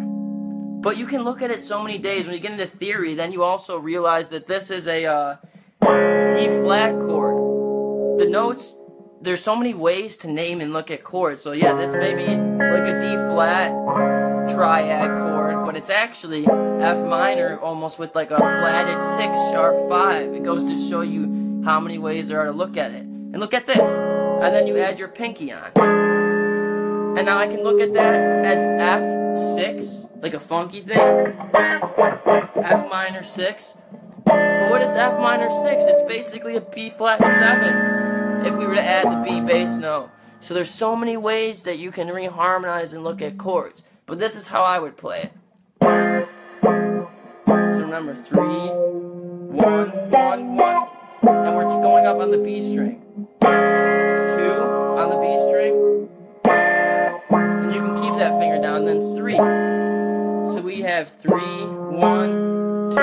But you can look at it so many days. When you get into theory, then you also realize that this is a uh, D flat chord. The notes. There's so many ways to name and look at chords. So yeah, this may be like a D-flat triad chord, but it's actually F minor almost with like a flatted six sharp five. It goes to show you how many ways there are to look at it. And look at this. And then you add your pinky on. And now I can look at that as F six, like a funky thing. F minor six. But what is F minor six? It's basically a B-flat seven. If we were to add the B bass note. So there's so many ways that you can reharmonize and look at chords. But this is how I would play it. So remember, three, one, one, one. And we're going up on the B string. two on the B string. And you can keep that finger down, then three. So we have three, one, two,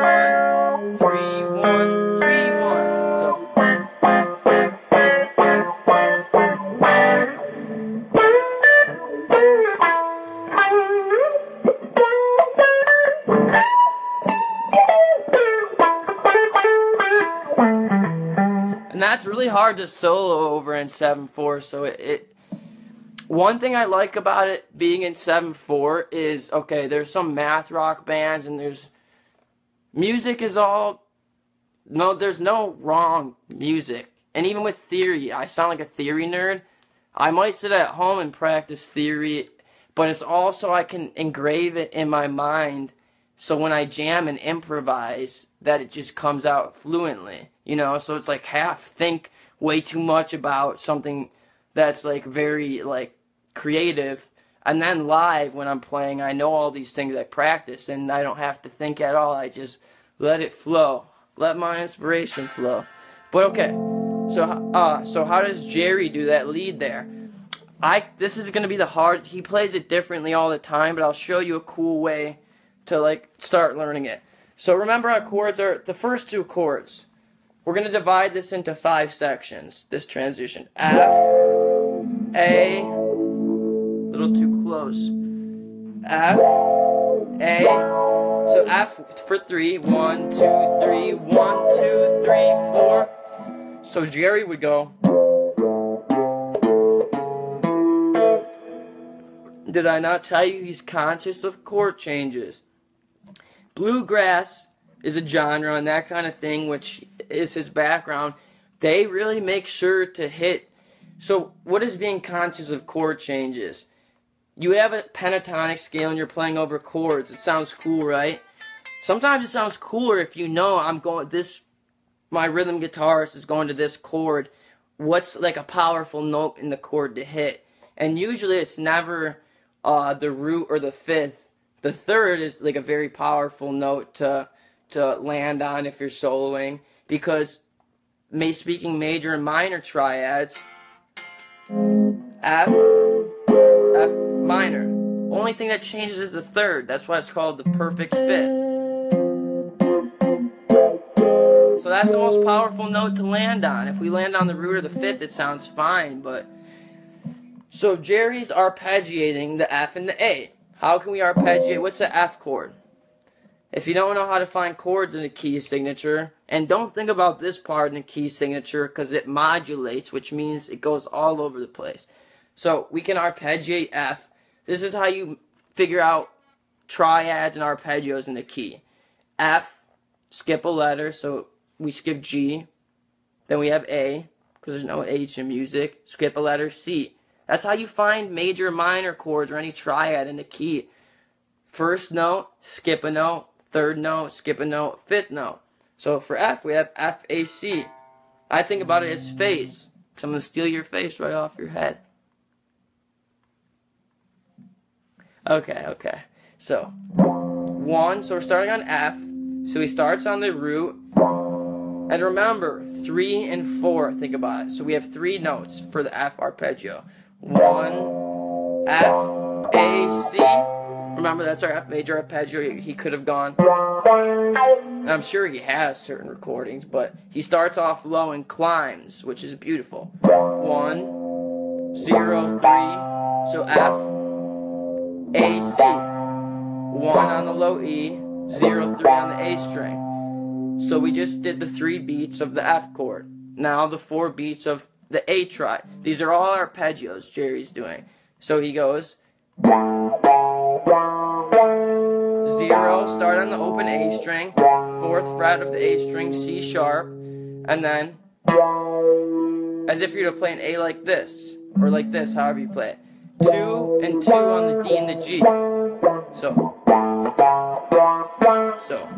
one, three, one, three, one. So and that's really hard to solo over in seven four, so it, it... One thing I like about it being in seven four is, okay, there's some math rock bands, and there's... Music is all... No, there's no wrong music. And even with theory, I sound like a theory nerd. I might sit at home and practice theory, but it's also I can engrave it in my mind, so when I jam and improvise, that it just comes out fluently. You know, so it's like half think way too much about something that's like very like creative. And then live when I'm playing, I know all these things I practice and I don't have to think at all. I just let it flow. Let my inspiration flow. But okay, so uh, so how does Jerry do that lead there? I This is going to be the hard, he plays it differently all the time, but I'll show you a cool way to like start learning it. So remember our chords are the first two chords. We're going to divide this into five sections, this transition. F, A, a little too close. F, A, so F for three, one, two, three, one, two, three, four. So Jerry would go. Did I not tell you he's conscious of chord changes? Bluegrass is a genre and that kind of thing, which is his background. They really make sure to hit. So what is being conscious of chord changes? You have a pentatonic scale and you're playing over chords. It sounds cool, right? Sometimes it sounds cooler if you know I'm going this, my rhythm guitarist is going to this chord. What's like a powerful note in the chord to hit? And usually it's never uh, the root or the fifth. The third is like a very powerful note to to land on if you're soloing, because may speaking major and minor triads, F, F minor. Only thing that changes is the third. That's why it's called the perfect fifth. So that's the most powerful note to land on. If we land on the root or the fifth, it sounds fine, but so Jerry's arpeggiating the F and the A. How can we arpeggiate? What's the F chord? If you don't know how to find chords in a key signature, and don't think about this part in a key signature because it modulates, which means it goes all over the place. So we can arpeggiate F. This is how you figure out triads and arpeggios in the key. F, skip a letter, so we skip G. Then we have A, because there's no H in music. Skip a letter, C. That's how you find major, minor chords or any triad in the key. First note, skip a note. Third note, skip a note. Fifth note. So for F, we have F, A, C. I think about it as face, because I'm going to steal your face right off your head. Okay, okay. So, one, so we're starting on F. So he starts on the root. And remember, three and four, think about it. So we have three notes for the F arpeggio. One, F, A, C. Remember, that's our F major arpeggio. He could have gone. And I'm sure he has certain recordings, but he starts off low and climbs, which is beautiful. One, zero, three. So F, A, C. One on the low E, zero, three on the A string. So we just did the three beats of the F chord. Now the four beats of the A triad. These are all arpeggios Jerry's doing. So he goes zero, start on the open A string, fourth fret of the A string, C sharp, and then as if you were to play an A like this, or like this, however you play it. Two and two on the D and the G. So, so,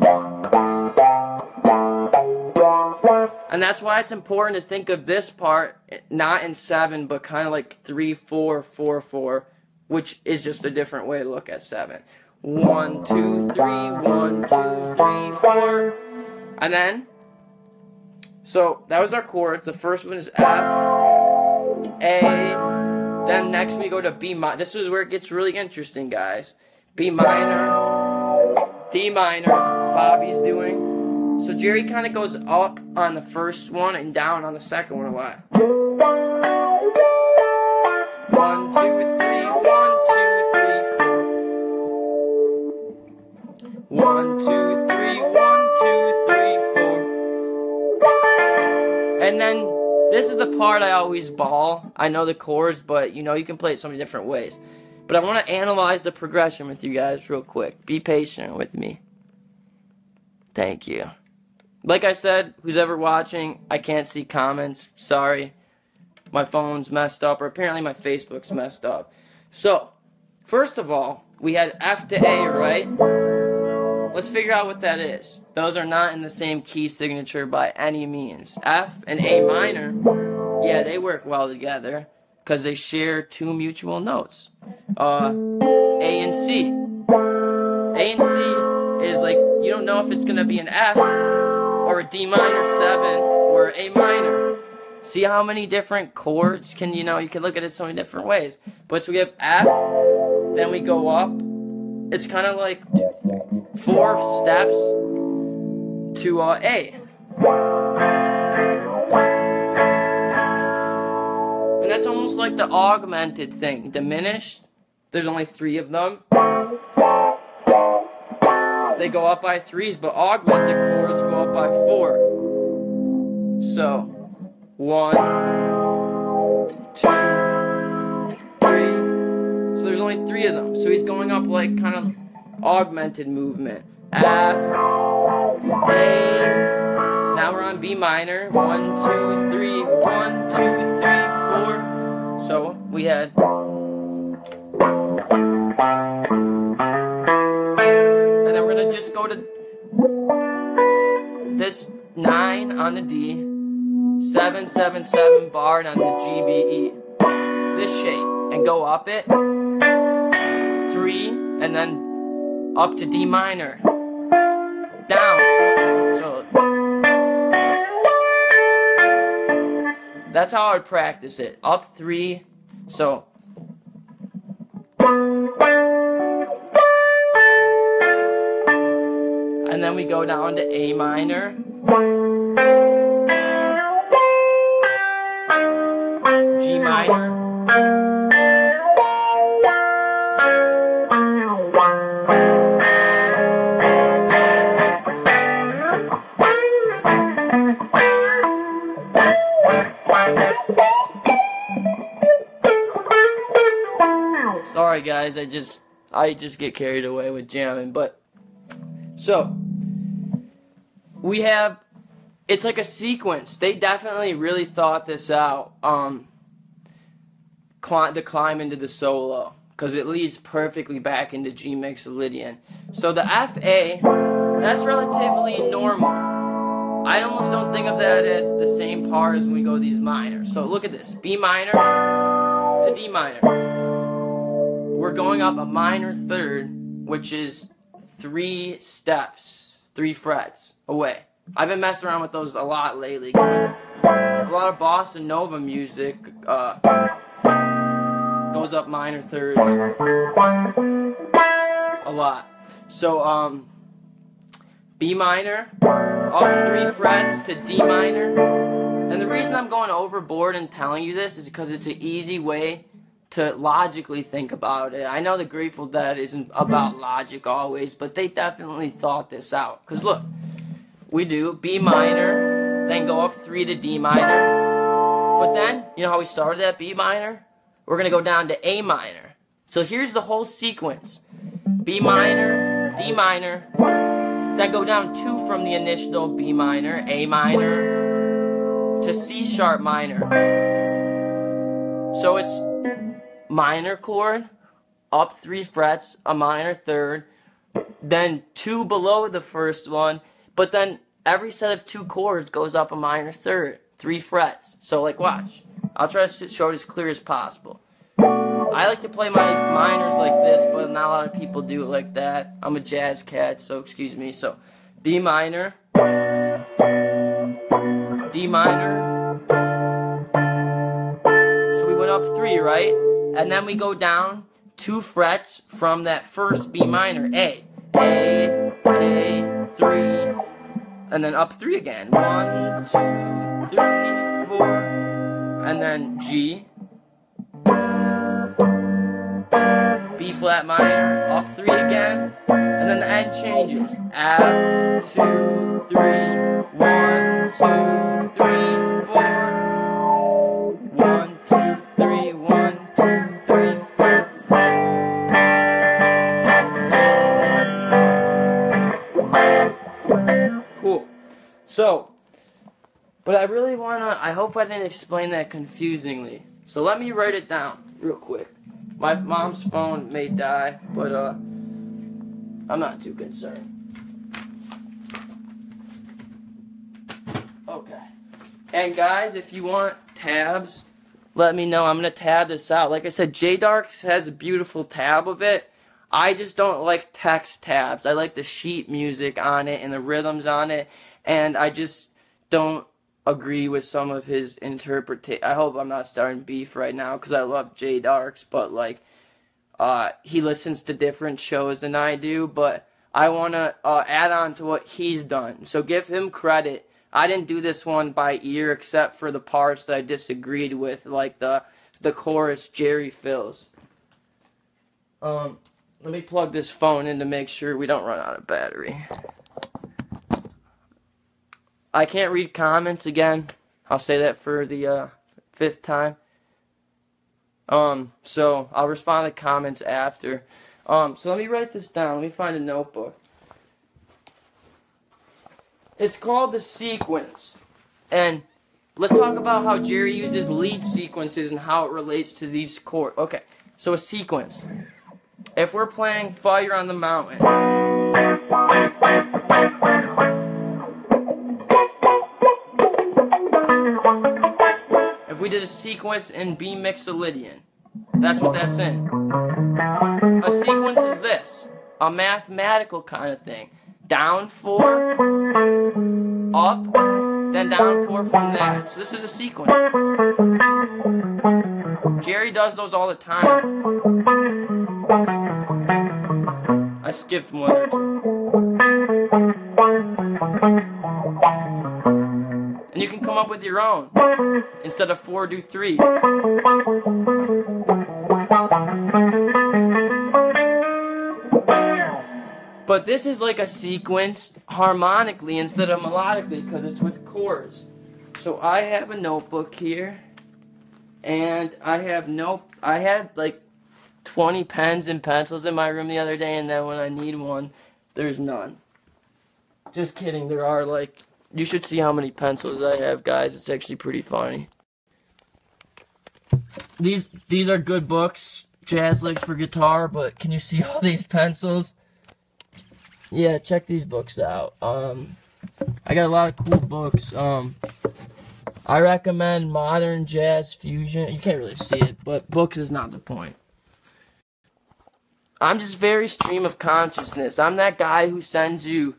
and that's why it's important to think of this part not in seven, but kind of like three, four, four, four, which is just a different way to look at seven. One, two, three, one, two, three, four, and then. So that was our chords. The first one is F, A. Then next we go to B minor. This is where it gets really interesting, guys. B minor, D minor, Bobby's doing. So Jerry kind of goes up on the first one and down on the second one a lot. One, two, three, one, two, three, four. One, two, three, one, two, three, four. And then this is the part I always ball. I know the chords, but you know you can play it so many different ways. But I want to analyze the progression with you guys real quick. Be patient with me. Thank you. Like I said, who's ever watching, I can't see comments. Sorry. My phone's messed up, or apparently my Facebook's messed up. So, first of all, we had F to A, right? Let's figure out what that is. Those are not in the same key signature by any means. F and A minor, yeah, they work well together because they share two mutual notes, uh, A and C. A and C is like, you don't know if it's going to be an F or a D minor seven or A minor. See how many different chords can, you know, you can look at it so many different ways. But so we have F, then we go up. It's kind of like four steps to uh, A. And that's almost like the augmented thing. Diminished, there's only three of them. They go up by threes, but augmented chords go up by four. So, one, two, three. So there's only three of them. So he's going up like kind of augmented movement. F. A. Now we're on B minor. One, two, three, one, two, three, four. So we had. And then we're going to just go to this nine on the D, seven, seven, seven barred on the G, B, E. This shape. And go up it. Three. And then up to D minor. Down. So that's how I would practice it. Up three. So and then we go down to A minor. G minor. Sorry guys, I just I just get carried away with jamming. But so we have, it's like a sequence. They definitely really thought this out. Um, climb, the climb into the solo, because it leads perfectly back into G Mixolydian. So the F A, that's relatively normal. I almost don't think of that as the same par as when we go these minors. So look at this: B minor to D minor. We're going up a minor third, which is three steps, three frets away. I've been messing around with those a lot lately. Going, a lot of bossa nova music uh, goes up minor thirds a lot. So um, B minor, off three frets to D minor. And the reason I'm going overboard and telling you this is because it's an easy way to logically think about it. I know the Grateful Dead isn't about logic always, but they definitely thought this out. Because look, we do B minor, then go up three to D minor. But then, you know how we started that B minor? We're going to go down to A minor. So here's the whole sequence. B minor, D minor, then go down two from the initial B minor, A minor, to C sharp minor. So it's minor chord, up three frets, a minor third, then two below the first one, but then every set of two chords goes up a minor third, three frets. So like watch, I'll try to show it as clear as possible. I like to play my minors like this, but not a lot of people do it like that. I'm a jazz cat, so excuse me. So B minor, D minor, so we went up three, right? And then we go down two frets from that first B minor, A, A, A, three, and then up three again. One, two, three, four, and then G, B flat minor, up three again, and then the end changes. F, two, three, one, two, three, four, one, two, three, one. Cool. So, but I really wanna, I hope I didn't explain that confusingly. So let me write it down real quick. My mom's phone may die, but uh, I'm not too concerned. Okay. And guys, if you want tabs, let me know. I'm going to tab this out. Like I said, JDarks has a beautiful tab of it. I just don't like text tabs. I like the sheet music on it and the rhythms on it. And I just don't agree with some of his interpretation. I hope I'm not starting beef right now because I love JDarks. But, like, uh, he listens to different shows than I do. But I want to uh, add on to what he's done. So give him credit. I didn't do this one by ear except for the parts that I disagreed with, like the the chorus Jerry fills. Um, let me plug this phone in to make sure we don't run out of battery. I can't read comments again. I'll say that for the uh, fifth time. Um, so I'll respond to comments after. Um, so let me write this down. Let me find a notebook. It's called the sequence, and let's talk about how Jerry uses lead sequences and how it relates to these chords. Okay, so a sequence. If we're playing Fire on the Mountain, if we did a sequence in B Mixolydian, that's what that's in. A sequence is this, a mathematical kind of thing. Down four, up, then down four from there. So this is a sequence. Jerry does those all the time. I skipped one or two. And you can come up with your own. Instead of four, do three. But this is like a sequence harmonically instead of melodically because it's with chords. So I have a notebook here, and I have no, I had like twenty pens and pencils in my room the other day, and then when I need one, there's none. Just kidding, there are, like, you should see how many pencils I have, guys. It's actually pretty funny. These these are good books, Jazz Licks for guitar, but can you see all these pencils? Yeah, check these books out. Um, I got a lot of cool books. Um, I recommend Modern Jazz Fusion. You can't really see it, but books is not the point. I'm just very stream of consciousness. I'm that guy who sends you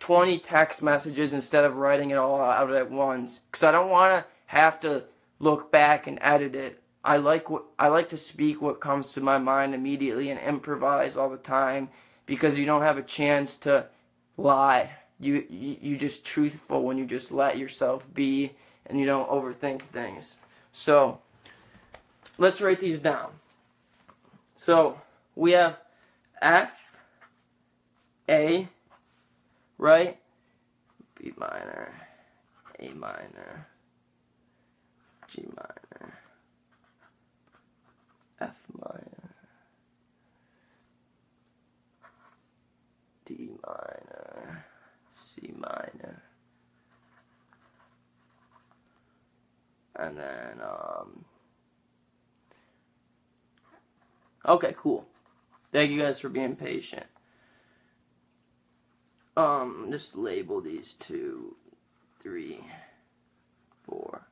twenty text messages instead of writing it all out at once, because I don't want to have to look back and edit it. I like what, I like to speak what comes to my mind immediately and improvise all the time, because you don't have a chance to lie. You, you you're just truthful when you just let yourself be and you don't overthink things. So let's write these down. So we have F, A, right? B minor, A minor, G minor, F minor, D minor, C minor, and then, um, okay, cool. Thank you guys for being patient. Um, just label these two, three, four.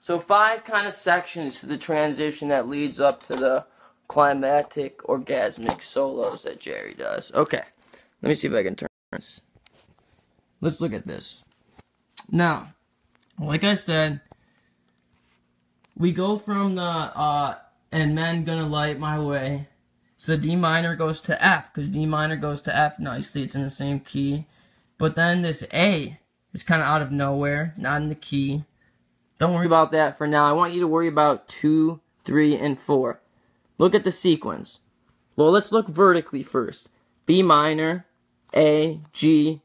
So five kind of sections to the transition that leads up to the climactic orgasmic solos that Jerry does. Okay, let me see if I can turn this. Let's look at this. Now, like I said, we go from the, uh, and men gonna light my way. So D minor goes to F, because D minor goes to F nicely. It's in the same key. But then this A is kind of out of nowhere, not in the key. Don't worry about that for now. I want you to worry about two, three, and four. Look at the sequence. Well, let's look vertically first. B minor, A, G.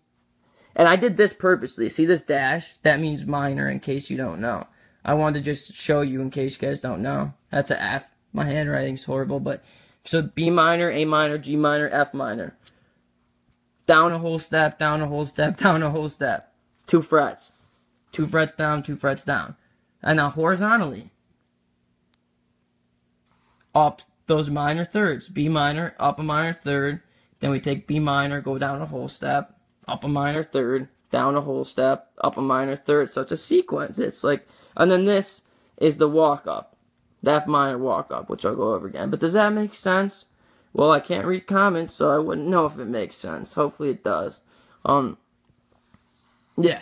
And I did this purposely. See this dash? That means minor, in case you don't know. I wanted to just show you in case you guys don't know. That's an F. My handwriting's horrible, but... So B minor, A minor, G minor, F minor. Down a whole step, down a whole step, down a whole step. Two frets. Two frets down, two frets down. And now horizontally. Up those minor thirds. B minor, up a minor third. Then we take B minor, go down a whole step. Up a minor third, down a whole step, up a minor third. So it's a sequence. It's like, and then this is the walk up. The F minor walk-up, which I'll go over again. But does that make sense? Well, I can't read comments, so I wouldn't know if it makes sense. Hopefully it does. Um, yeah.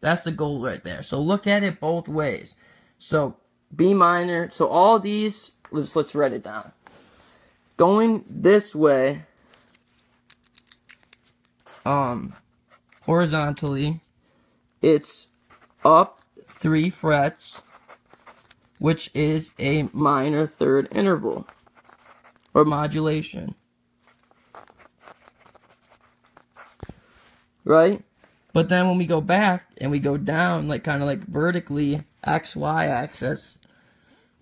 That's the goal right there. So look at it both ways. So B minor. So all these, let's, let's write it down. Going this way, um, horizontally, it's up three frets, which is a minor third interval, or modulation, right? But then when we go back, and we go down, like, kind of like vertically, X, Y axis,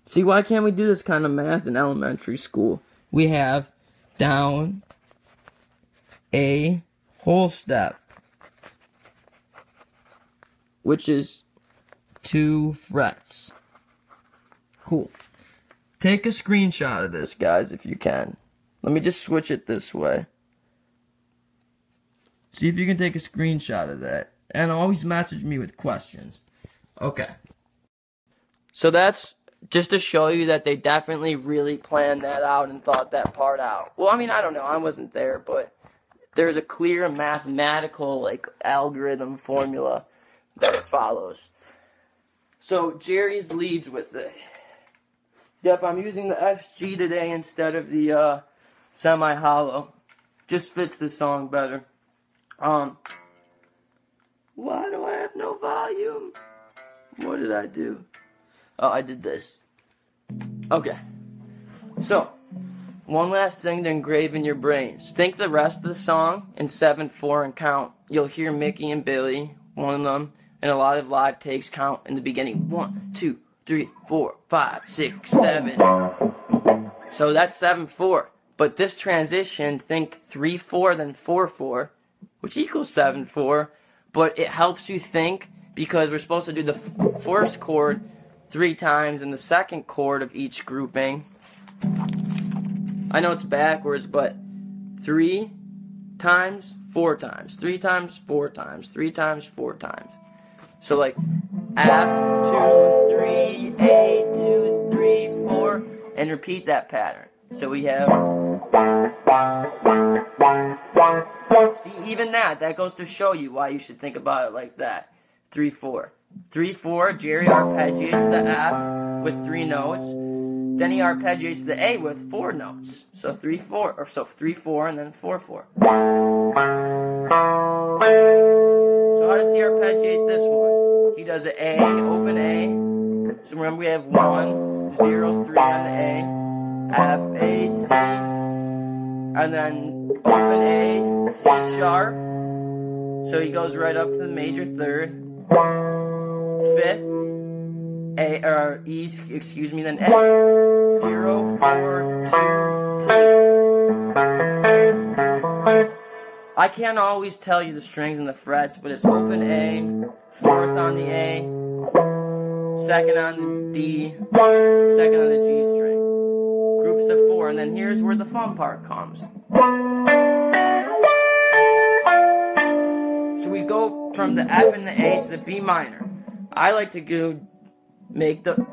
see, why can't we do this kind of math in elementary school? We have down a whole step, which is two frets. Cool. Take a screenshot of this, guys, if you can. Let me just switch it this way. See if you can take a screenshot of that. And always message me with questions. Okay. So that's just to show you that they definitely really planned that out and thought that part out. Well, I mean, I don't know. I wasn't there, but there's a clear mathematical, like, algorithm formula that it follows. So Jerry's leads with it. Yep, I'm using the F G today instead of the uh, semi-hollow. Just fits the song better. Um, why do I have no volume? What did I do? Oh, I did this. Okay. So, one last thing to engrave in your brains. Think the rest of the song in seven four and count. You'll hear Mickey and Billy, one of them, and a lot of live takes count in the beginning. One, two, three, four, five, six, seven. So that's seven, four. But this transition, think three, four, then four, four, which equals seven, four. But it helps you think because we're supposed to do the f first chord three times and the second chord of each grouping. I know it's backwards, but three times, four times, three times, four times, three times, four times. So like F, two, three, A, two, three, four, and repeat that pattern. So we have, see, even that, that goes to show you why you should think about it like that. Three, four. Three, four, Jerry arpeggiates the F with three notes. Then he arpeggiates the A with four notes. So three, four, or so three, four, and then four, four. So how does he arpeggiate this one? He does an A, open A. So remember we have one, zero, three on the A, F, A, C, and then open A, C sharp. So he goes right up to the major third, fifth, A, or E, excuse me, then A, zero, four, two, two. I can't always tell you the strings and the frets, but it's open A, fourth on the A, second on the D, second on the G string. Groups of four, and then here's where the fun part comes. So we go from the F and the A to the B minor. I like to go make the...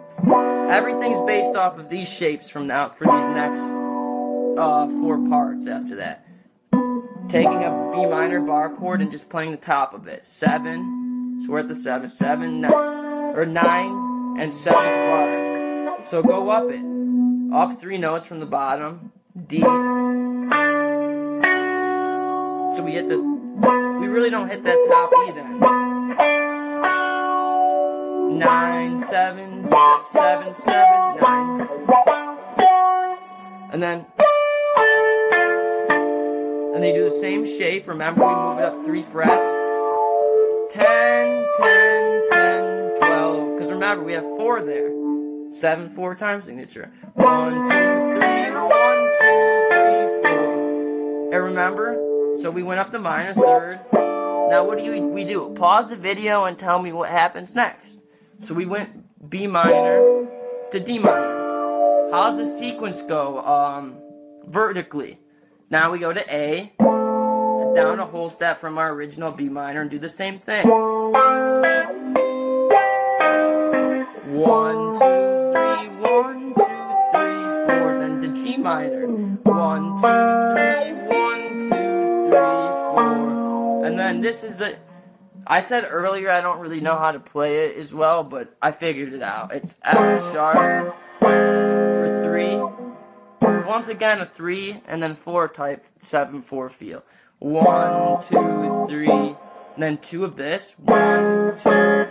Everything's based off of these shapes from now for these next uh, four parts after that. Taking a B minor bar chord and just playing the top of it. Seven, so we're at the seven, seven, nine, or nine, and seventh bar. So go up it. Up three notes from the bottom. D. So we hit this, we really don't hit that top E then. Nine, seven, six, seven, seven, nine. And then... And they do the same shape. Remember, we move it up three frets. ten, ten, ten, twelve. Because remember, we have four there. seven, four time signature. one, two, three, one, two, three, four. And remember, so we went up the minor third. Now what do you, we do? Pause the video and tell me what happens next. So we went B minor to D minor. How's the sequence go um, vertically? Now we go to A, down a whole step from our original B minor, and do the same thing. One, two, three, one, two, three, four, then to G minor. One, two, three, one, two, three, four. And then this is the, I said earlier I don't really know how to play it as well, but I figured it out. It's F sharp for three. Once again, a three and then four type seven four feel. One, two, three, and then two of this. One, two, one,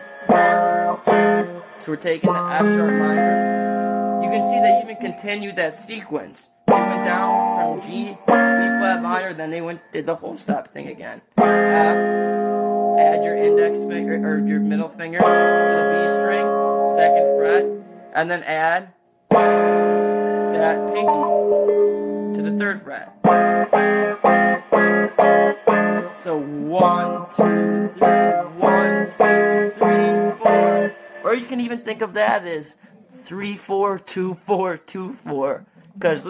two. So we're taking the F sharp minor. You can see they even continued that sequence. They went down from G, B flat minor, then they went did the whole step thing again. F, add your index finger or your middle finger to the B string, second fret, and then add that pinky to the third fret. So one, two, three, one, two, three, four. Or you can even think of that as three, four, two, four, two, four. Because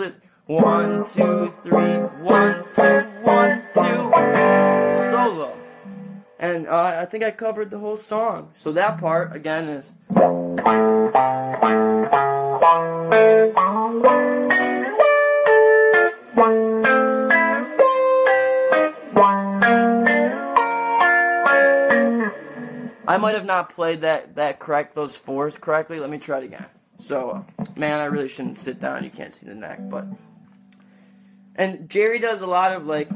one, two, three, one, two, one, two, solo. And uh, I think I covered the whole song. So that part again is. I might have not played that, that correct, those fours correctly. Let me try it again. So, man, I really shouldn't sit down. You can't see the neck, but... And Jerry does a lot of, like...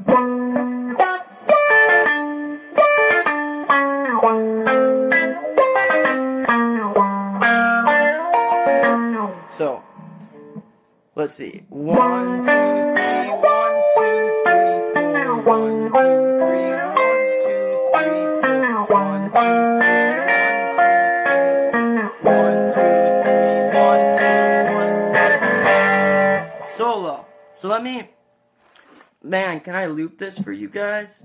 So, let's see. One, two, three, one, two, three, four, one, two, three, one, two, three, four, one, two, three. One, two, three. solo. So let me, man, can I loop this for you guys?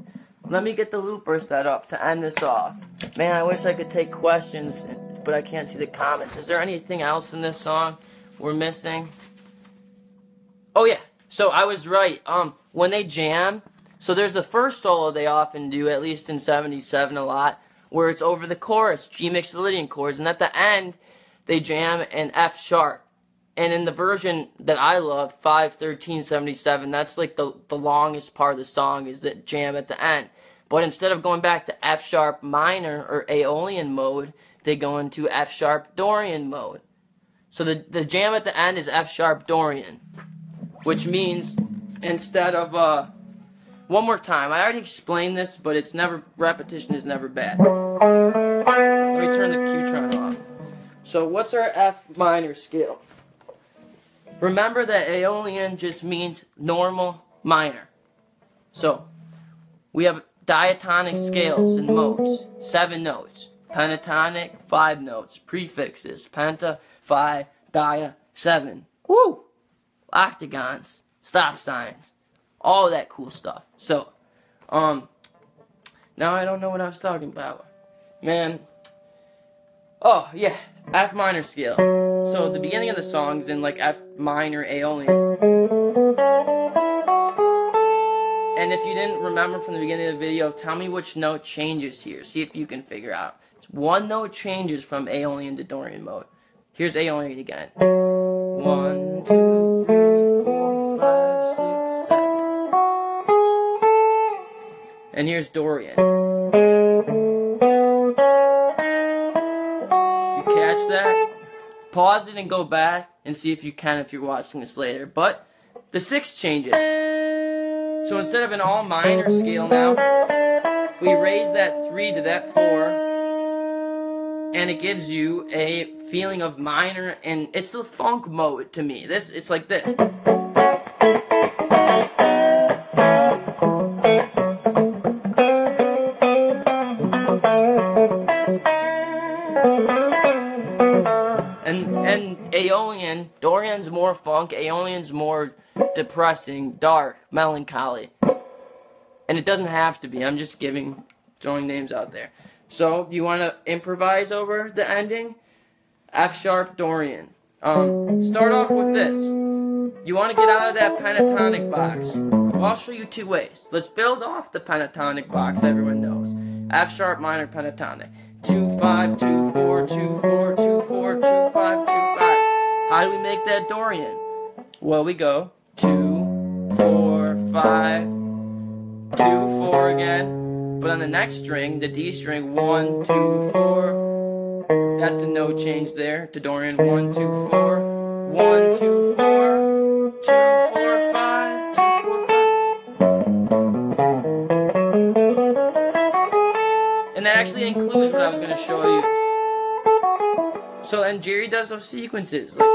Let me get the looper set up to end this off. Man, I wish I could take questions, but I can't see the comments. Is there anything else in this song we're missing? Oh yeah, so I was right. Um, when they jam, so there's the first solo they often do, at least in seventy-seven a lot, where it's over the chorus, G mixed with Lydian chords, and at the end, they jam in F sharp. And in the version that I love, five thirteen seventy-seven, that's like the, the longest part of the song is the jam at the end. But instead of going back to F sharp minor or Aeolian mode, they go into F sharp Dorian mode. So the, the jam at the end is F sharp Dorian, which means instead of, uh, one more time, I already explained this, but it's never, repetition is never bad. Let me turn the Qtron off. So what's our F minor scale? Remember that Aeolian just means normal minor. So, we have diatonic scales and modes. Seven notes. Pentatonic, five notes. Prefixes. Penta, phi, dia, seven. Woo! Octagons. Stop signs. All that cool stuff. So, um, now I don't know what I was talking about. Man. Oh, yeah. F minor scale. So the beginning of the song's in like F minor Aeolian. And if you didn't remember from the beginning of the video, tell me which note changes here. See if you can figure out. One note changes from Aeolian to Dorian mode. Here's Aeolian again. One, two, three, four, five, six, seven. And here's Dorian. Pause it and go back and see if you can if you're watching this later. But the sixth changes. So instead of an all minor scale now, we raise that three to that four. And it gives you a feeling of minor, and it's the funk mode to me. This it's like this. Aeolian, Dorian's more funk, Aeolian's more depressing, dark, melancholy. And it doesn't have to be, I'm just giving, throwing names out there. So, you want to improvise over the ending? F-sharp Dorian. Um, start off with this. You want to get out of that pentatonic box. Well, I'll show you two ways. Let's build off the pentatonic box, everyone knows. F-sharp minor pentatonic. Two, five, two, four, two, four, two, four, two, five, two, five. How do we make that Dorian? Well, we go two, four, five, two, four again. But on the next string, the D string, one, two, four. That's the note change there to Dorian. One, two, four, one, two, four, two, four, five, two, four, five. And that actually includes what I was going to show you. So, and Jerry does those sequences. Like,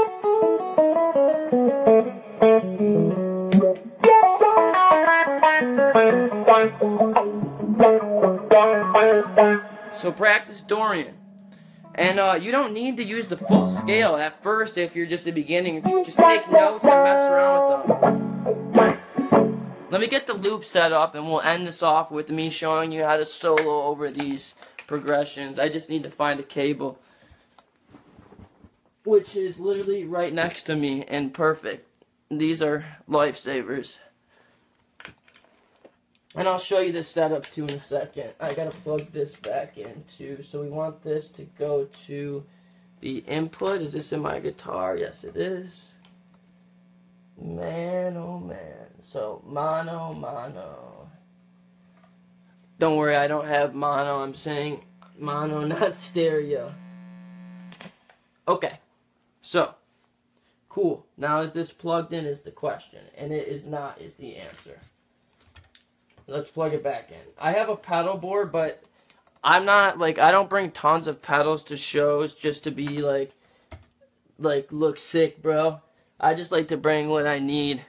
so practice Dorian. And uh, you don't need to use the full scale at first if you're just the beginning. Just take notes and mess around with them. Let me get the loop set up and we'll end this off with me showing you how to solo over these progressions. I just need to find a cable, which is literally right next to me and perfect. These are lifesavers. And I'll show you this setup too in a second. I gotta plug this back in too. So we want this to go to the input. Is this in my guitar? Yes, it is. Man, oh man. So mono, mono. Don't worry, I don't have mono. I'm saying mono, not stereo. Okay. So, cool. Now, is this plugged in is the question, and it is not is the answer. Let's plug it back in. I have a pedal board, but I'm not, like, I don't bring tons of pedals to shows just to be, like, like, look sick, bro. I just like to bring what I need.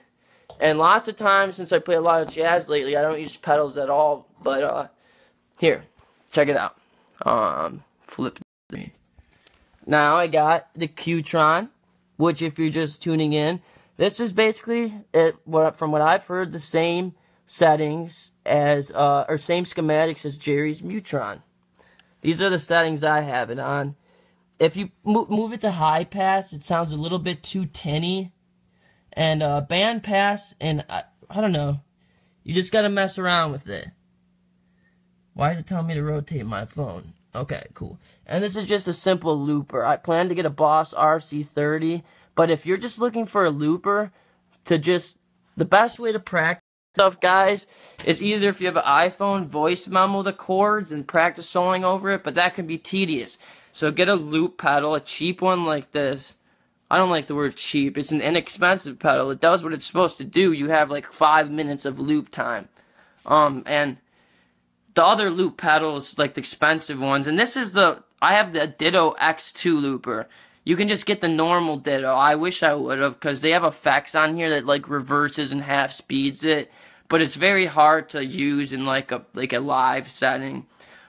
And lots of times, since I play a lot of jazz lately, I don't use pedals at all, but, uh, here, check it out. Um, flip me. Now I got the Qtron, which if you're just tuning in, This is basically, it. from what I've heard, the same settings as, uh, or same schematics as Jerry's Mutron. These are the settings I have it on. If you mo move it to high pass, it sounds a little bit too tinny. And uh, band pass, and I, I don't know. You just gotta mess around with it. Why is it telling me to rotate my phone? Okay, cool. And this is just a simple looper. I plan to get a Boss R C thirty, but if you're just looking for a looper to just, the best way to practice stuff, guys, is either if you have an iPhone, voice memo the chords and practice soloing over it, but that can be tedious. So get a loop pedal, a cheap one like this. I don't like the word cheap. It's an inexpensive pedal. It does what it's supposed to do. You have like five minutes of loop time. Um, and the other loop pedals, like the expensive ones, and this is the, I have the Ditto X two looper. You can just get the normal Ditto. I wish I would have, because they have effects on here that like reverses and half speeds it. But it's very hard to use in like a, like a live setting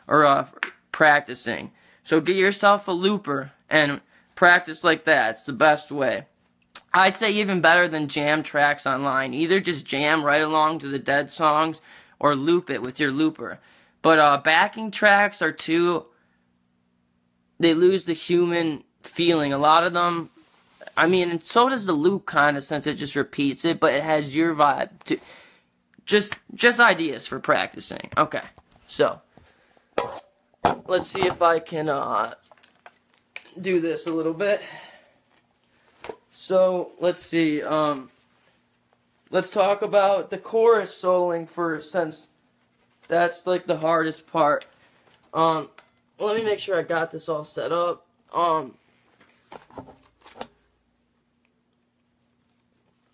or uh, practicing. So get yourself a looper and practice like that. It's the best way. I'd say even better than jam tracks online. Either just jam right along to the Dead songs or loop it with your looper. But uh, backing tracks are too, they lose the human feeling. A lot of them, I mean, and so does the loop kind of, since it just repeats it, but it has your vibe too. Just, just ideas for practicing. Okay, so let's see if I can uh, do this a little bit. So let's see, um let's talk about the chorus soloing first, since that's like the hardest part. Um let me make sure I got this all set up. Um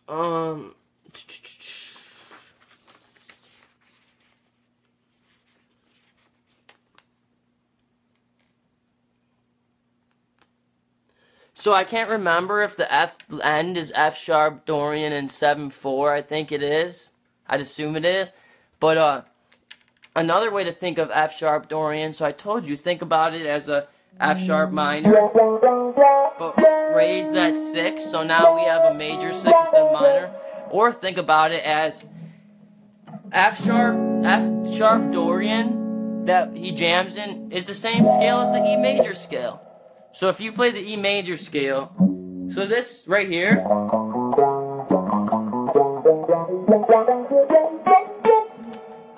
um So I can't remember if the F end is F sharp, Dorian, and seven four. I think it is. I'd assume it is. But uh, another way to think of F sharp, Dorian, so I told you, think about it as a F sharp minor. But raise that six, so now we have a major six instead of minor. Or think about it as F sharp, F sharp, Dorian that he jams in is the same scale as the E major scale. So if you play the E major scale, so this right here,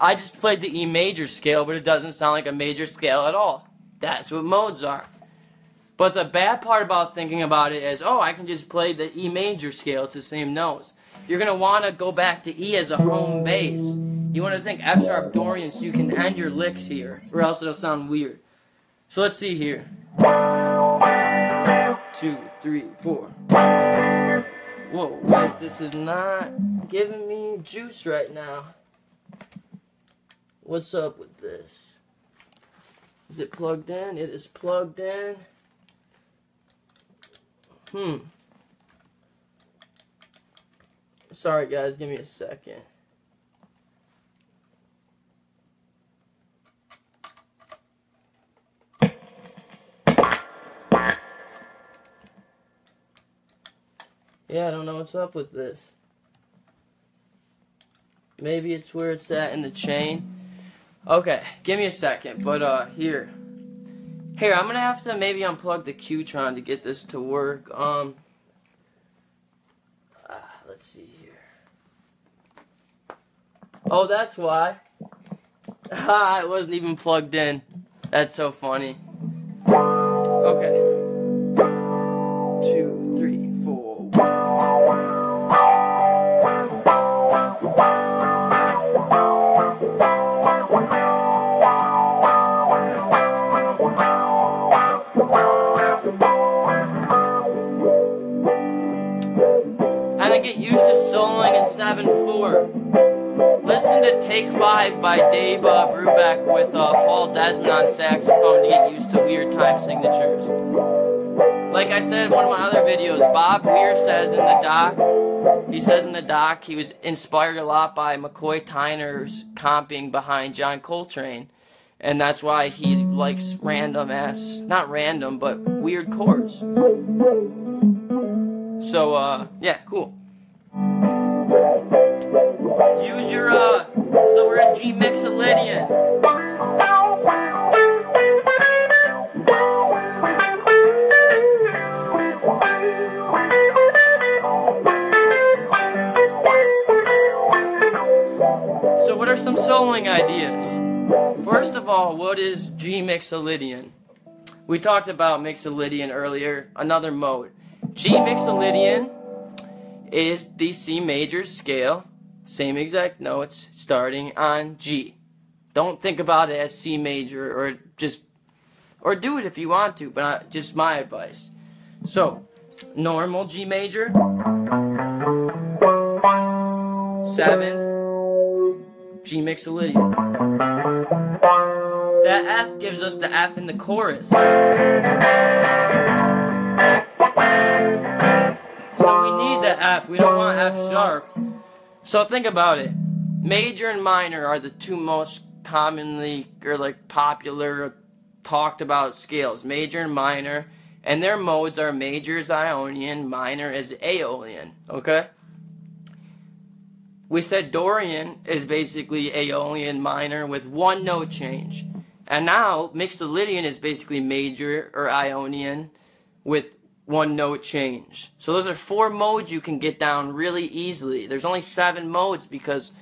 I just played the E major scale, but it doesn't sound like a major scale at all. That's what modes are. But the bad part about thinking about it is, oh, I can just play the E major scale, it's the same notes. You're going to want to go back to E as a home base. You want to think F sharp Dorian so you can end your licks here, or else it'll sound weird. So let's see here. Two, three, four. Whoa, wait, this is not giving me juice right now. What's up with this? Is it plugged in? It is plugged in. Hmm. Sorry, guys, give me a second. Yeah, I don't know what's up with this. Maybe it's where it's at in the chain. Okay, give me a second, but uh, here. Here, I'm gonna have to maybe unplug the Qtron to get this to work. Um, uh, let's see here. Oh, that's why. Ha, it wasn't even plugged in. That's so funny. Okay. Two, three. And I get used to soloing in seven four. Listen to Take five by Dave uh, Brubeck with uh, Paul Desmond on saxophone to get used to weird time signatures. Like I said in one of my other videos, Bob Weir says in the doc, he says in the doc he was inspired a lot by McCoy Tyner's comping behind John Coltrane. And that's why he likes random ass, not random, but weird chords. So, uh, yeah, cool. Use your, uh, so we're in G mix of Lydian. So what are some soloing ideas? First of all, what is G mixolydian? We talked about mixolydian earlier, another mode. G mixolydian is the C major scale, same exact notes starting on G. Don't think about it as C major, or just, or do it if you want to, but I, just my advice. So, normal G major, seventh, G mixolydian. That F gives us the F in the chorus. So we need the F, we don't want F sharp. So think about it. Major and minor are the two most commonly, or like popular, talked about scales. Major and minor, and their modes are major is Ionian, minor is Aeolian, okay? We said Dorian is basically Aeolian minor with one note change. And now Mixolydian is basically major or Ionian with one note change. So those are four modes you can get down really easily. There's only seven modes because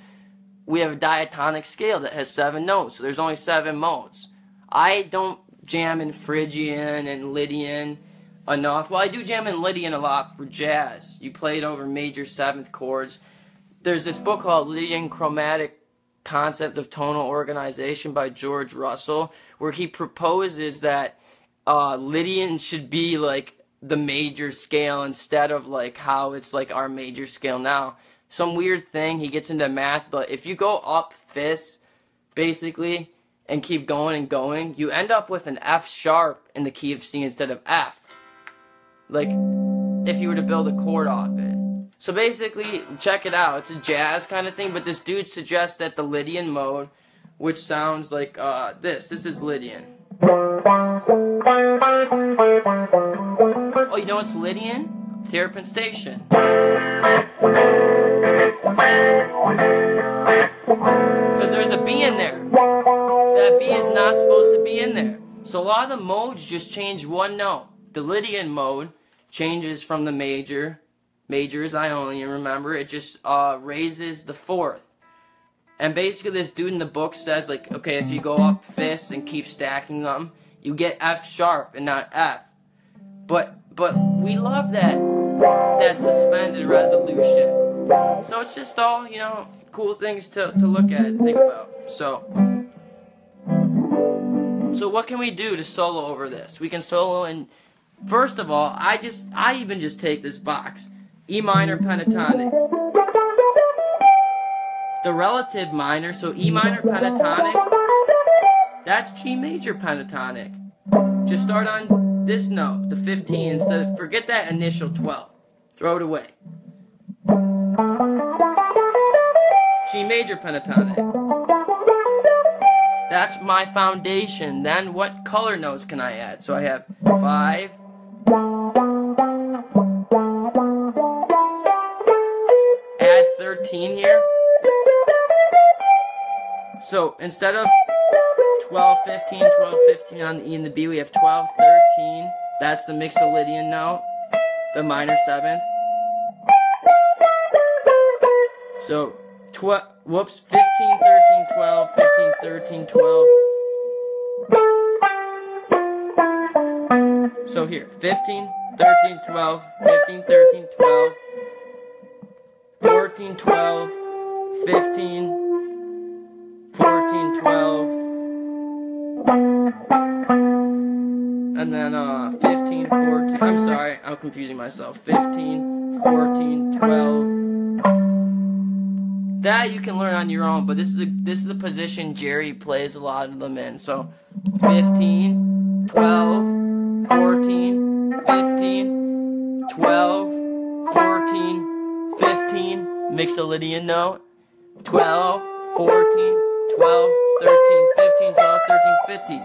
we have a diatonic scale that has seven notes. So there's only seven modes. I don't jam in Phrygian and Lydian enough. Well, I do jam in Lydian a lot for jazz. You play it over major seventh chords. There's this book called Lydian Chromatic Concept of Tonal Organization by George Russell, where he proposes that uh, Lydian should be like the major scale instead of like how it's like our major scale now. Some weird thing, he gets into math, but if you go up fifths basically and keep going and going, you end up with an F sharp in the key of C instead of F. Like if you were to build a chord off it. So basically, check it out. It's a jazz kind of thing, but this dude suggests that the Lydian mode, which sounds like uh, this. This is Lydian. Oh, you know what's Lydian? Terrapin Station. Because there's a B in there. That B is not supposed to be in there. So a lot of the modes just change one note. The Lydian mode changes from the major. Major is Ionian, remember, it just uh, raises the fourth. And basically this dude in the book says, like, okay, if you go up fifths and keep stacking them, you get F sharp and not F. But but we love that, that suspended resolution. So it's just all, you know, cool things to, to look at and think about. So, so what can we do to solo over this? We can solo in, first of all, I just, I even just take this box. E minor pentatonic. The relative minor, so E minor pentatonic, that's G major pentatonic. Just start on this note, the fifteen, instead of, forget that initial twelve. Throw it away. G major pentatonic. That's my foundation. Then what color notes can I add? So I have five. thirteen here. So instead of twelve, fifteen, twelve, fifteen on the E and the B, we have twelve, thirteen. That's the mixolydian note, the minor seventh. So whoops, fifteen, thirteen, twelve, fifteen, thirteen, twelve. So here, fifteen, thirteen, twelve, fifteen, thirteen, twelve. fourteen, twelve, fifteen, fourteen, twelve, and then uh, fifteen, fourteen, I'm sorry, I'm confusing myself, fifteen, fourteen, twelve, that you can learn on your own, but this is a, this is the position Jerry plays a lot of them in, so fifteen, twelve, fourteen, fifteen, twelve, fourteen, fifteen, mixolydian note, twelve, fourteen, twelve, thirteen, fifteen, twelve, thirteen, fifteen.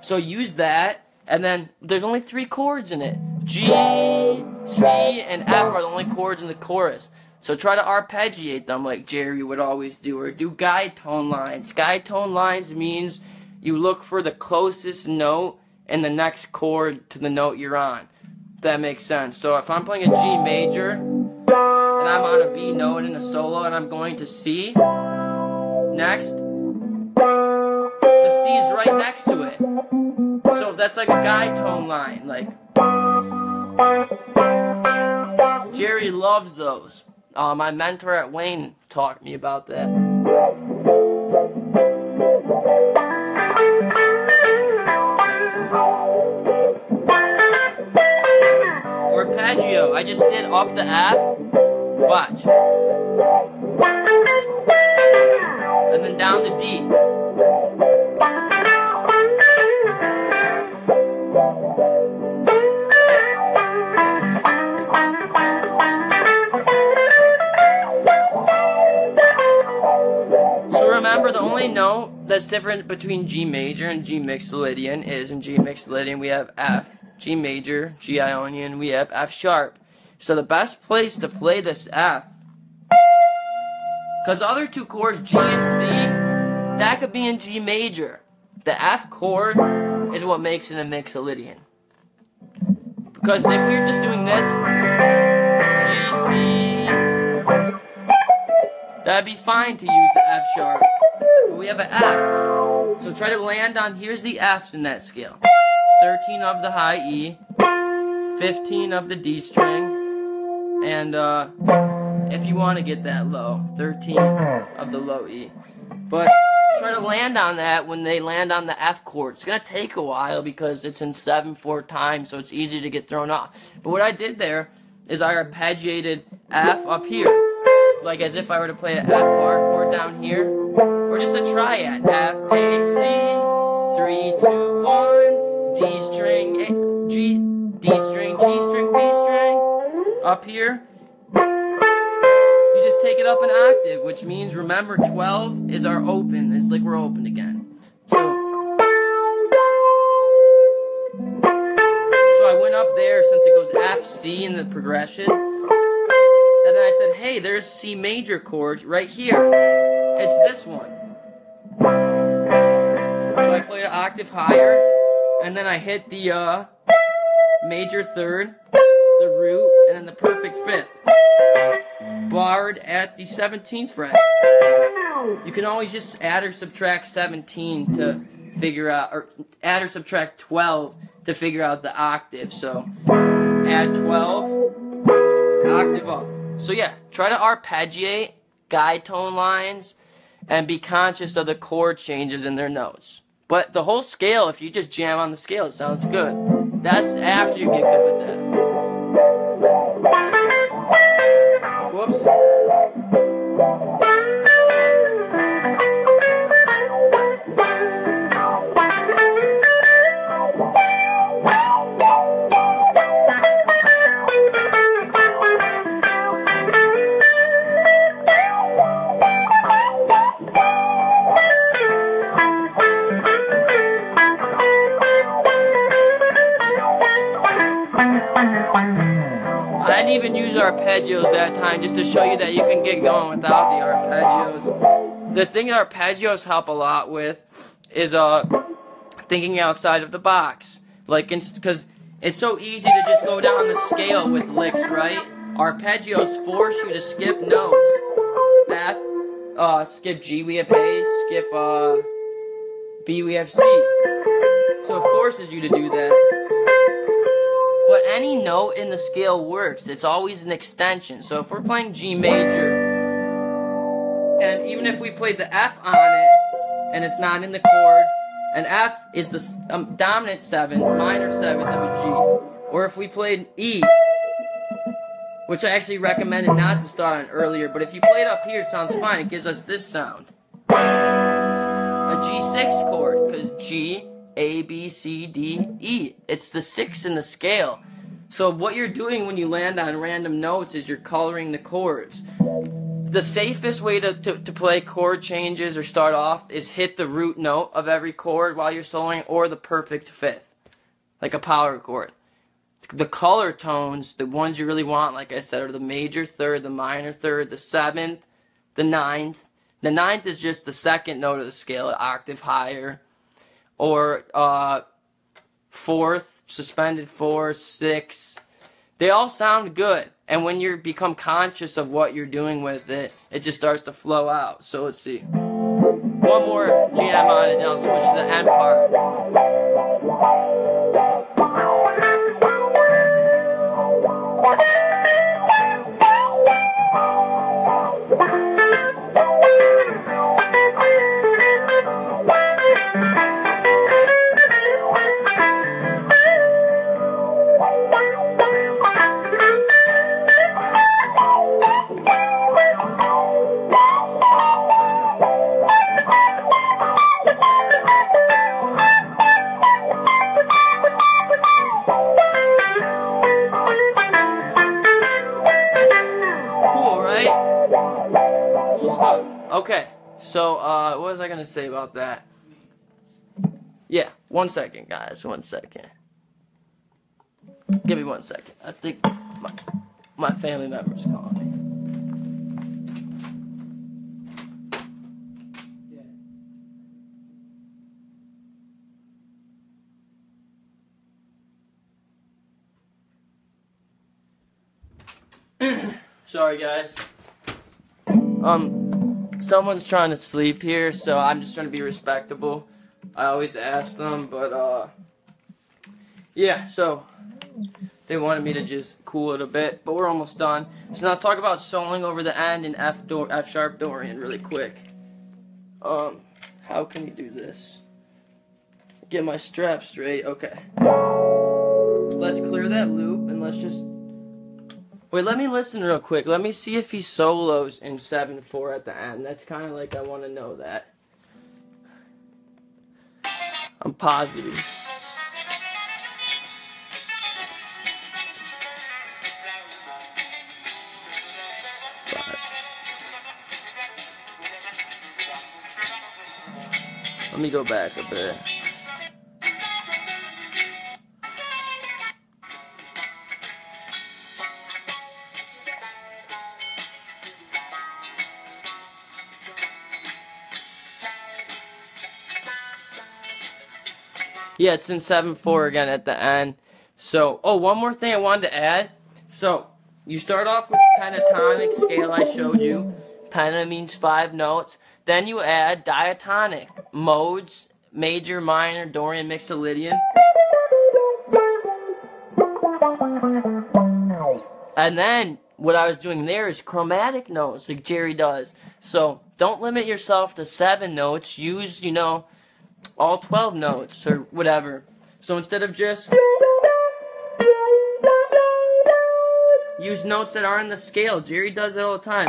So use that, and then there's only three chords in it. G, C, and F are the only chords in the chorus. So try to arpeggiate them like Jerry would always do, or do guide tone lines. Guide tone lines means you look for the closest note and the next chord to the note you're on. If that makes sense. So if I'm playing a G major and I'm on a B note in a solo and I'm going to C next, the C's right next to it. So that's like a guide tone line. Like Jerry loves those. Uh, my mentor at Wayne taught me about that. Arpeggio. I just did up the F. Watch. And then down the D. Remember, the only note that's different between G major and G mixolydian is in G mixolydian we have F, G major, G Ionian we have F sharp. So the best place to play this F, because the other two chords, G and C, that could be in G major. The F chord is what makes it a mixolydian. Because if we were just doing this, G, C, that'd be fine to use the F sharp. We have an F, so try to land on, here's the F's in that scale. thirteen of the high E, fifteen of the D string, and uh, if you want to get that low, thirteen of the low E. But try to land on that when they land on the F chord. It's going to take a while because it's in seven four time, so it's easy to get thrown off. But what I did there is I arpeggiated F up here, like as if I were to play an F bar chord down here. Or just a triad, F, A, C, three, two, one, D string, A, G, D string, G string, B string, up here, you just take it up an octave, which means, remember, twelve is our open, it's like we're open again, so, so I went up there, since it goes F, C in the progression, and then I said, hey, there's C major chord right here, it's this one. So I play an octave higher, and then I hit the uh, major third, the root, and then the perfect fifth. Barred at the seventeenth fret. You can always just add or subtract seventeen to figure out, or add or subtract twelve to figure out the octave. So add twelve, octave up. So yeah, try to arpeggiate, guide tone lines, and be conscious of the chord changes in their notes. But the whole scale, if you just jam on the scale, it sounds good. That's after you get good with that. Whoops. Even use arpeggios that time just to show you that you can get going without the arpeggios. The thing arpeggios help a lot with is uh thinking outside of the box, like, because it's so easy to just go down the scale with licks, right? Arpeggios force you to skip notes. F, uh, skip G we have A, skip uh, B we have C. So it forces you to do that. But any note in the scale works. It's always an extension. So if we're playing G major, and even if we played the F on it, and it's not in the chord, and F is the um, dominant seventh, minor seventh of a G. Or if we played E, which I actually recommended not to start on earlier, but if you play it up here, it sounds fine. It gives us this sound. A G six chord, because G, A, B, C, D, E. It's the six in the scale. So what you're doing when you land on random notes is you're coloring the chords. The safest way to, to, to play chord changes or start off is hit the root note of every chord while you're soloing, or the perfect fifth, like a power chord. the color tones, the ones you really want, like I said, are the major third, the minor third, the seventh, the ninth. The ninth is just the second note of the scale, an octave higher. Or uh, fourth, suspended four, six. They all sound good. And when you become conscious of what you're doing with it, it just starts to flow out. So let's see. One more G I'm on it, and I'll switch to the end part. Okay, so uh, what was I gonna say about that? Yeah, one second, guys, one second. Give me one second. I think my, my family member's calling me. Yeah. Sorry, guys. Um. Someone's trying to sleep here, so I'm just trying to be respectable. I always ask them, but, uh, yeah, so they wanted me to just cool it a bit, but we're almost done. So now let's talk about soloing over the end in F dor- F-sharp Dorian really quick. Um, how can we do this? Get my strap straight. Okay. Let's clear that loop, and let's just... Wait, let me listen real quick. Let me see if he solos in seven four at the end. That's kind of like I want to know that. I'm positive. Five. Let me go back a bit. Yeah, it's in seven four again at the end. So, oh, one more thing I wanted to add. So, you start off with pentatonic scale I showed you. Penta means five notes. Then you add diatonic modes, major, minor, Dorian, Mixolydian. And then, what I was doing there is chromatic notes, like Jerry does. So, don't limit yourself to seven notes. Use, you know... all twelve notes or whatever. So instead of just use notes that are in the scale. Jerry does it all the time.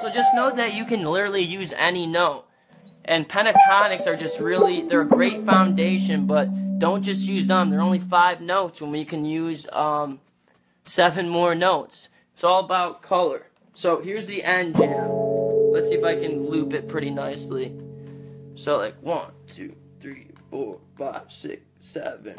So just know that you can literally use any note. And pentatonics are just really, they're a great foundation, but don't just use them. They're only five notes when we can use um, seven more notes. It's all about color. So here's the end jam. Let's see if I can loop it pretty nicely. So like one, two, three, four, five, six, seven.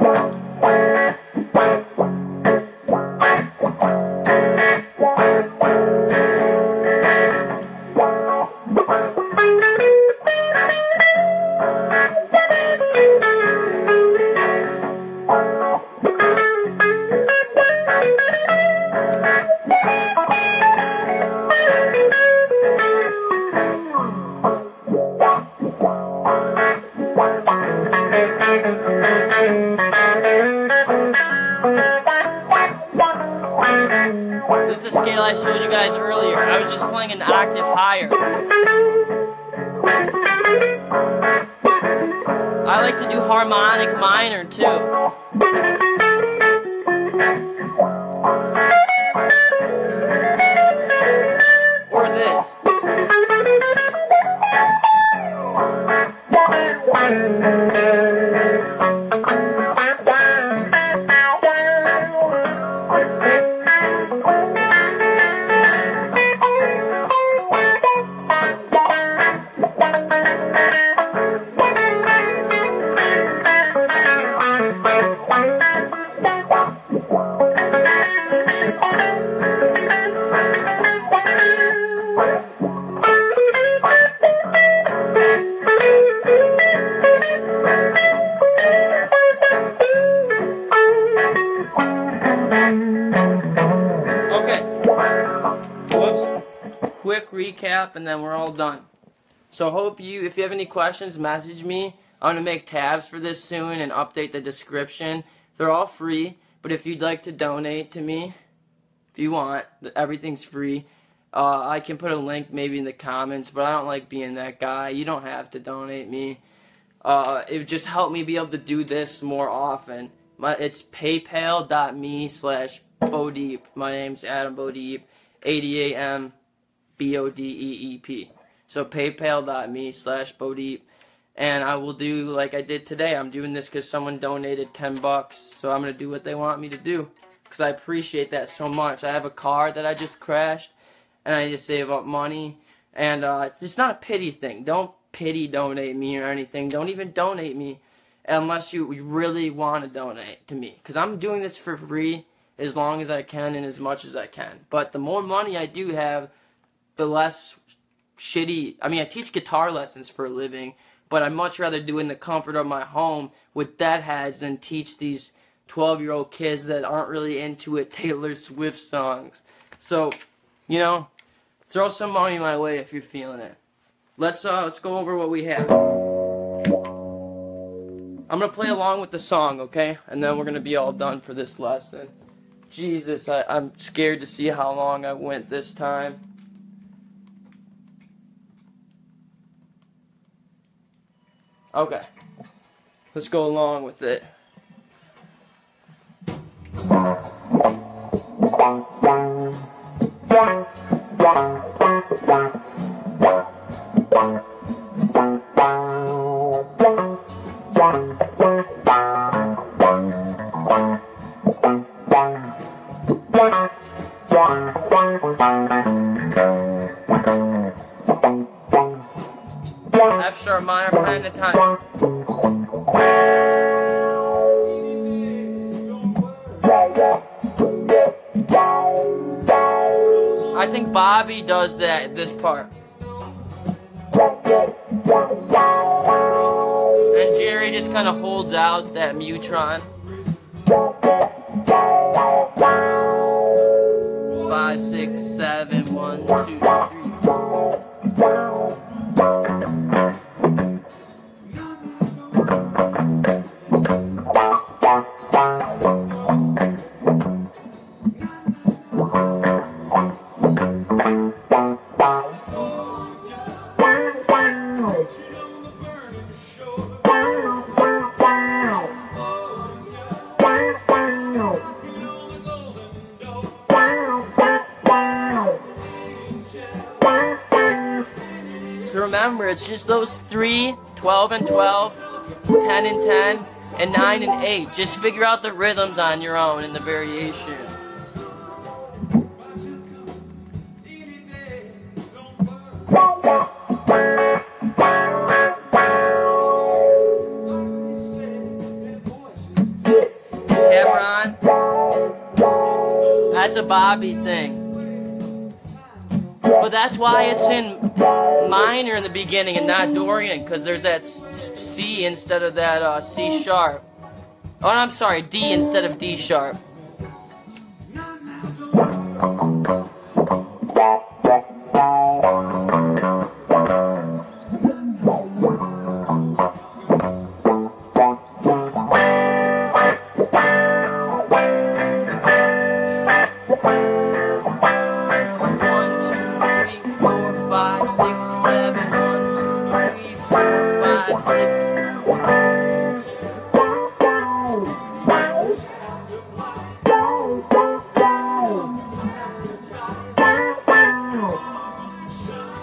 quick recap, and then we're all done. So hope you, if you have any questions, message me. I'm going to make tabs for this soon and update the description. They're all free, but if you'd like to donate to me, if you want, everything's free. Uh, I can put a link maybe in the comments, but I don't like being that guy. You don't have to donate me. Uh, it would just help me be able to do this more often. My, it's paypal.me slash Bodeep. My name's Adam Bodeep, A D A M B O D E E P. So paypal.me slash Bodeep. And I will do like I did today. I'm doing this because someone donated ten bucks, so I'm going to do what they want me to do, because I appreciate that so much. I have a car that I just crashed, and I need to save up money. And uh, it's not a pity thing. Don't pity donate me or anything. Don't even donate me unless you really want to donate to me, because I'm doing this for free as long as I can and as much as I can. But the more money I do have, the less shitty... I mean, I teach guitar lessons for a living, but I'd much rather do it in the comfort of my home with deadheads than teach these twelve-year-old kids that aren't really into it Taylor Swift songs. So, you know, throw some money my way if you're feeling it. Let's uh, let's go over what we have. I'm gonna play along with the song, okay? And then we're gonna be all done for this lesson. Jesus, I, I'm scared to see how long I went this time. Okay, let's go along with it. F sharp minor, playing the time. I think Bobby does that, this part. And Jerry just kind of holds out that Mutron. Five, six, seven, one, two, three, four. Remember, it's just those three, twelve and twelve, ten and ten, and nine and eight. Just figure out the rhythms on your own and the variation. Cameron, that's a Bobby thing. But that's why it's in minor in the beginning and not Dorian, because there's that C instead of that uh, C sharp. Oh, I'm sorry, D instead of D sharp.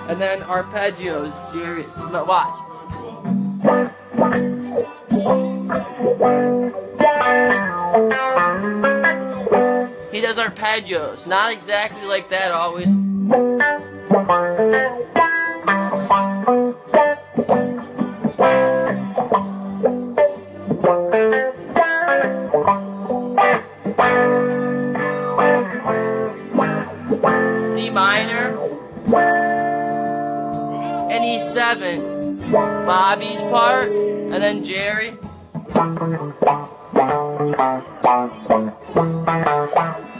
And then arpeggios, Jerry, no, watch. He does arpeggios, not exactly like that always. D minor. E seven, Bobby's part, and then Jerry.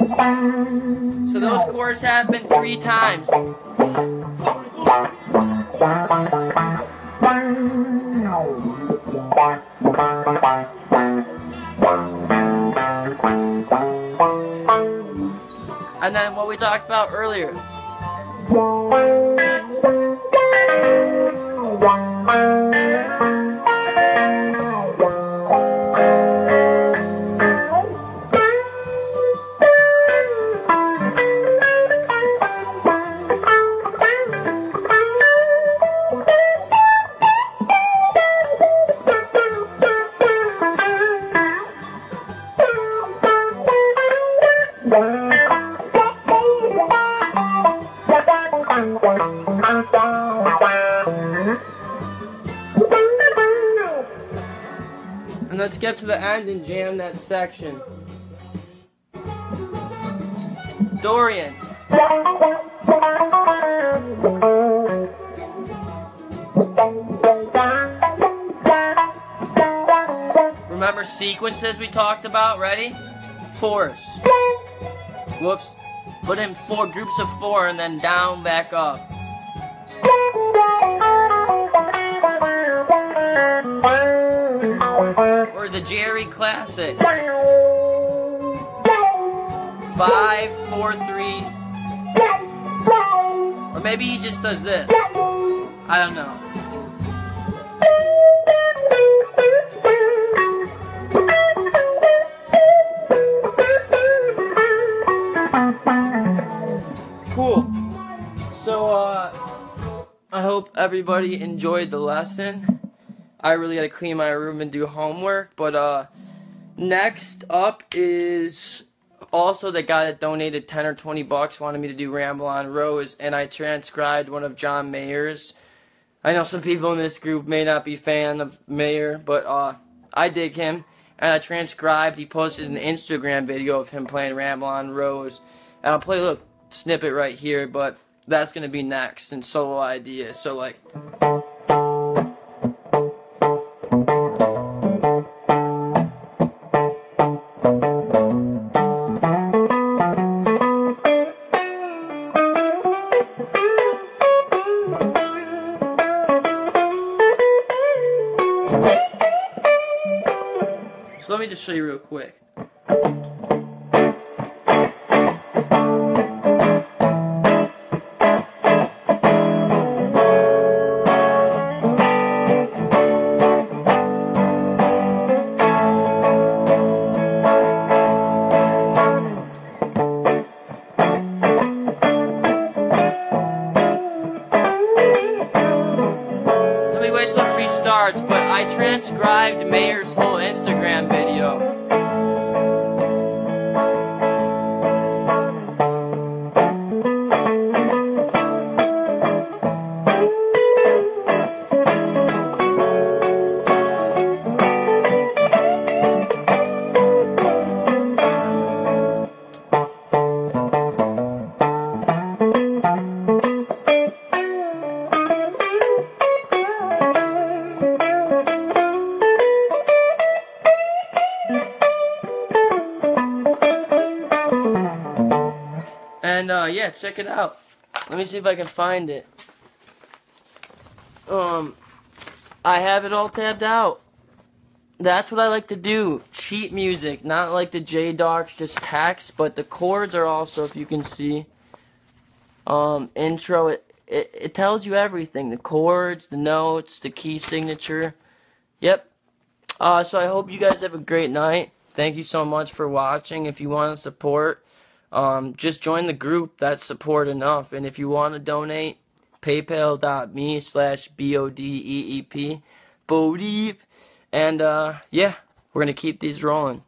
So those chords happen three times. And then what we talked about earlier. And let's skip to the end and jam that section. Dorian. Remember sequences we talked about? Ready? Fours. Whoops. Put in four groups of four and then down, back up. Or the Jerry classic. Five, four, three. Or maybe he just does this. I don't know. Cool. So, uh, I hope everybody enjoyed the lesson. I really gotta clean my room and do homework, but uh, next up is also the guy that donated ten or twenty bucks wanted me to do Ramblin' Rose, and I transcribed one of John Mayer's. I know some people in this group may not be fan of Mayer, but uh, I dig him, and I transcribed. He posted an Instagram video of him playing Ramblin' Rose, and I'll play a little snippet right here, but that's gonna be next in solo ideas. So like. Let me just show you real quick. Let me wait till it restarts, but I transcribed Mayer's whole Instagram video. Check it out. Let me see if I can find it. Um, I have it all tabbed out. That's what I like to do. Cheat music. Not like the JDarks, just text, but the chords are also, if you can see, um, intro. It, it, it tells you everything. The chords, the notes, the key signature. Yep. Uh, so I hope you guys have a great night. Thank you so much for watching. If you want to support, Um, just join the group. That's support enough. And if you want to donate, paypal.me slash B-O-D-E-E-P. Bodeep. And, uh, yeah, we're going to keep these rolling.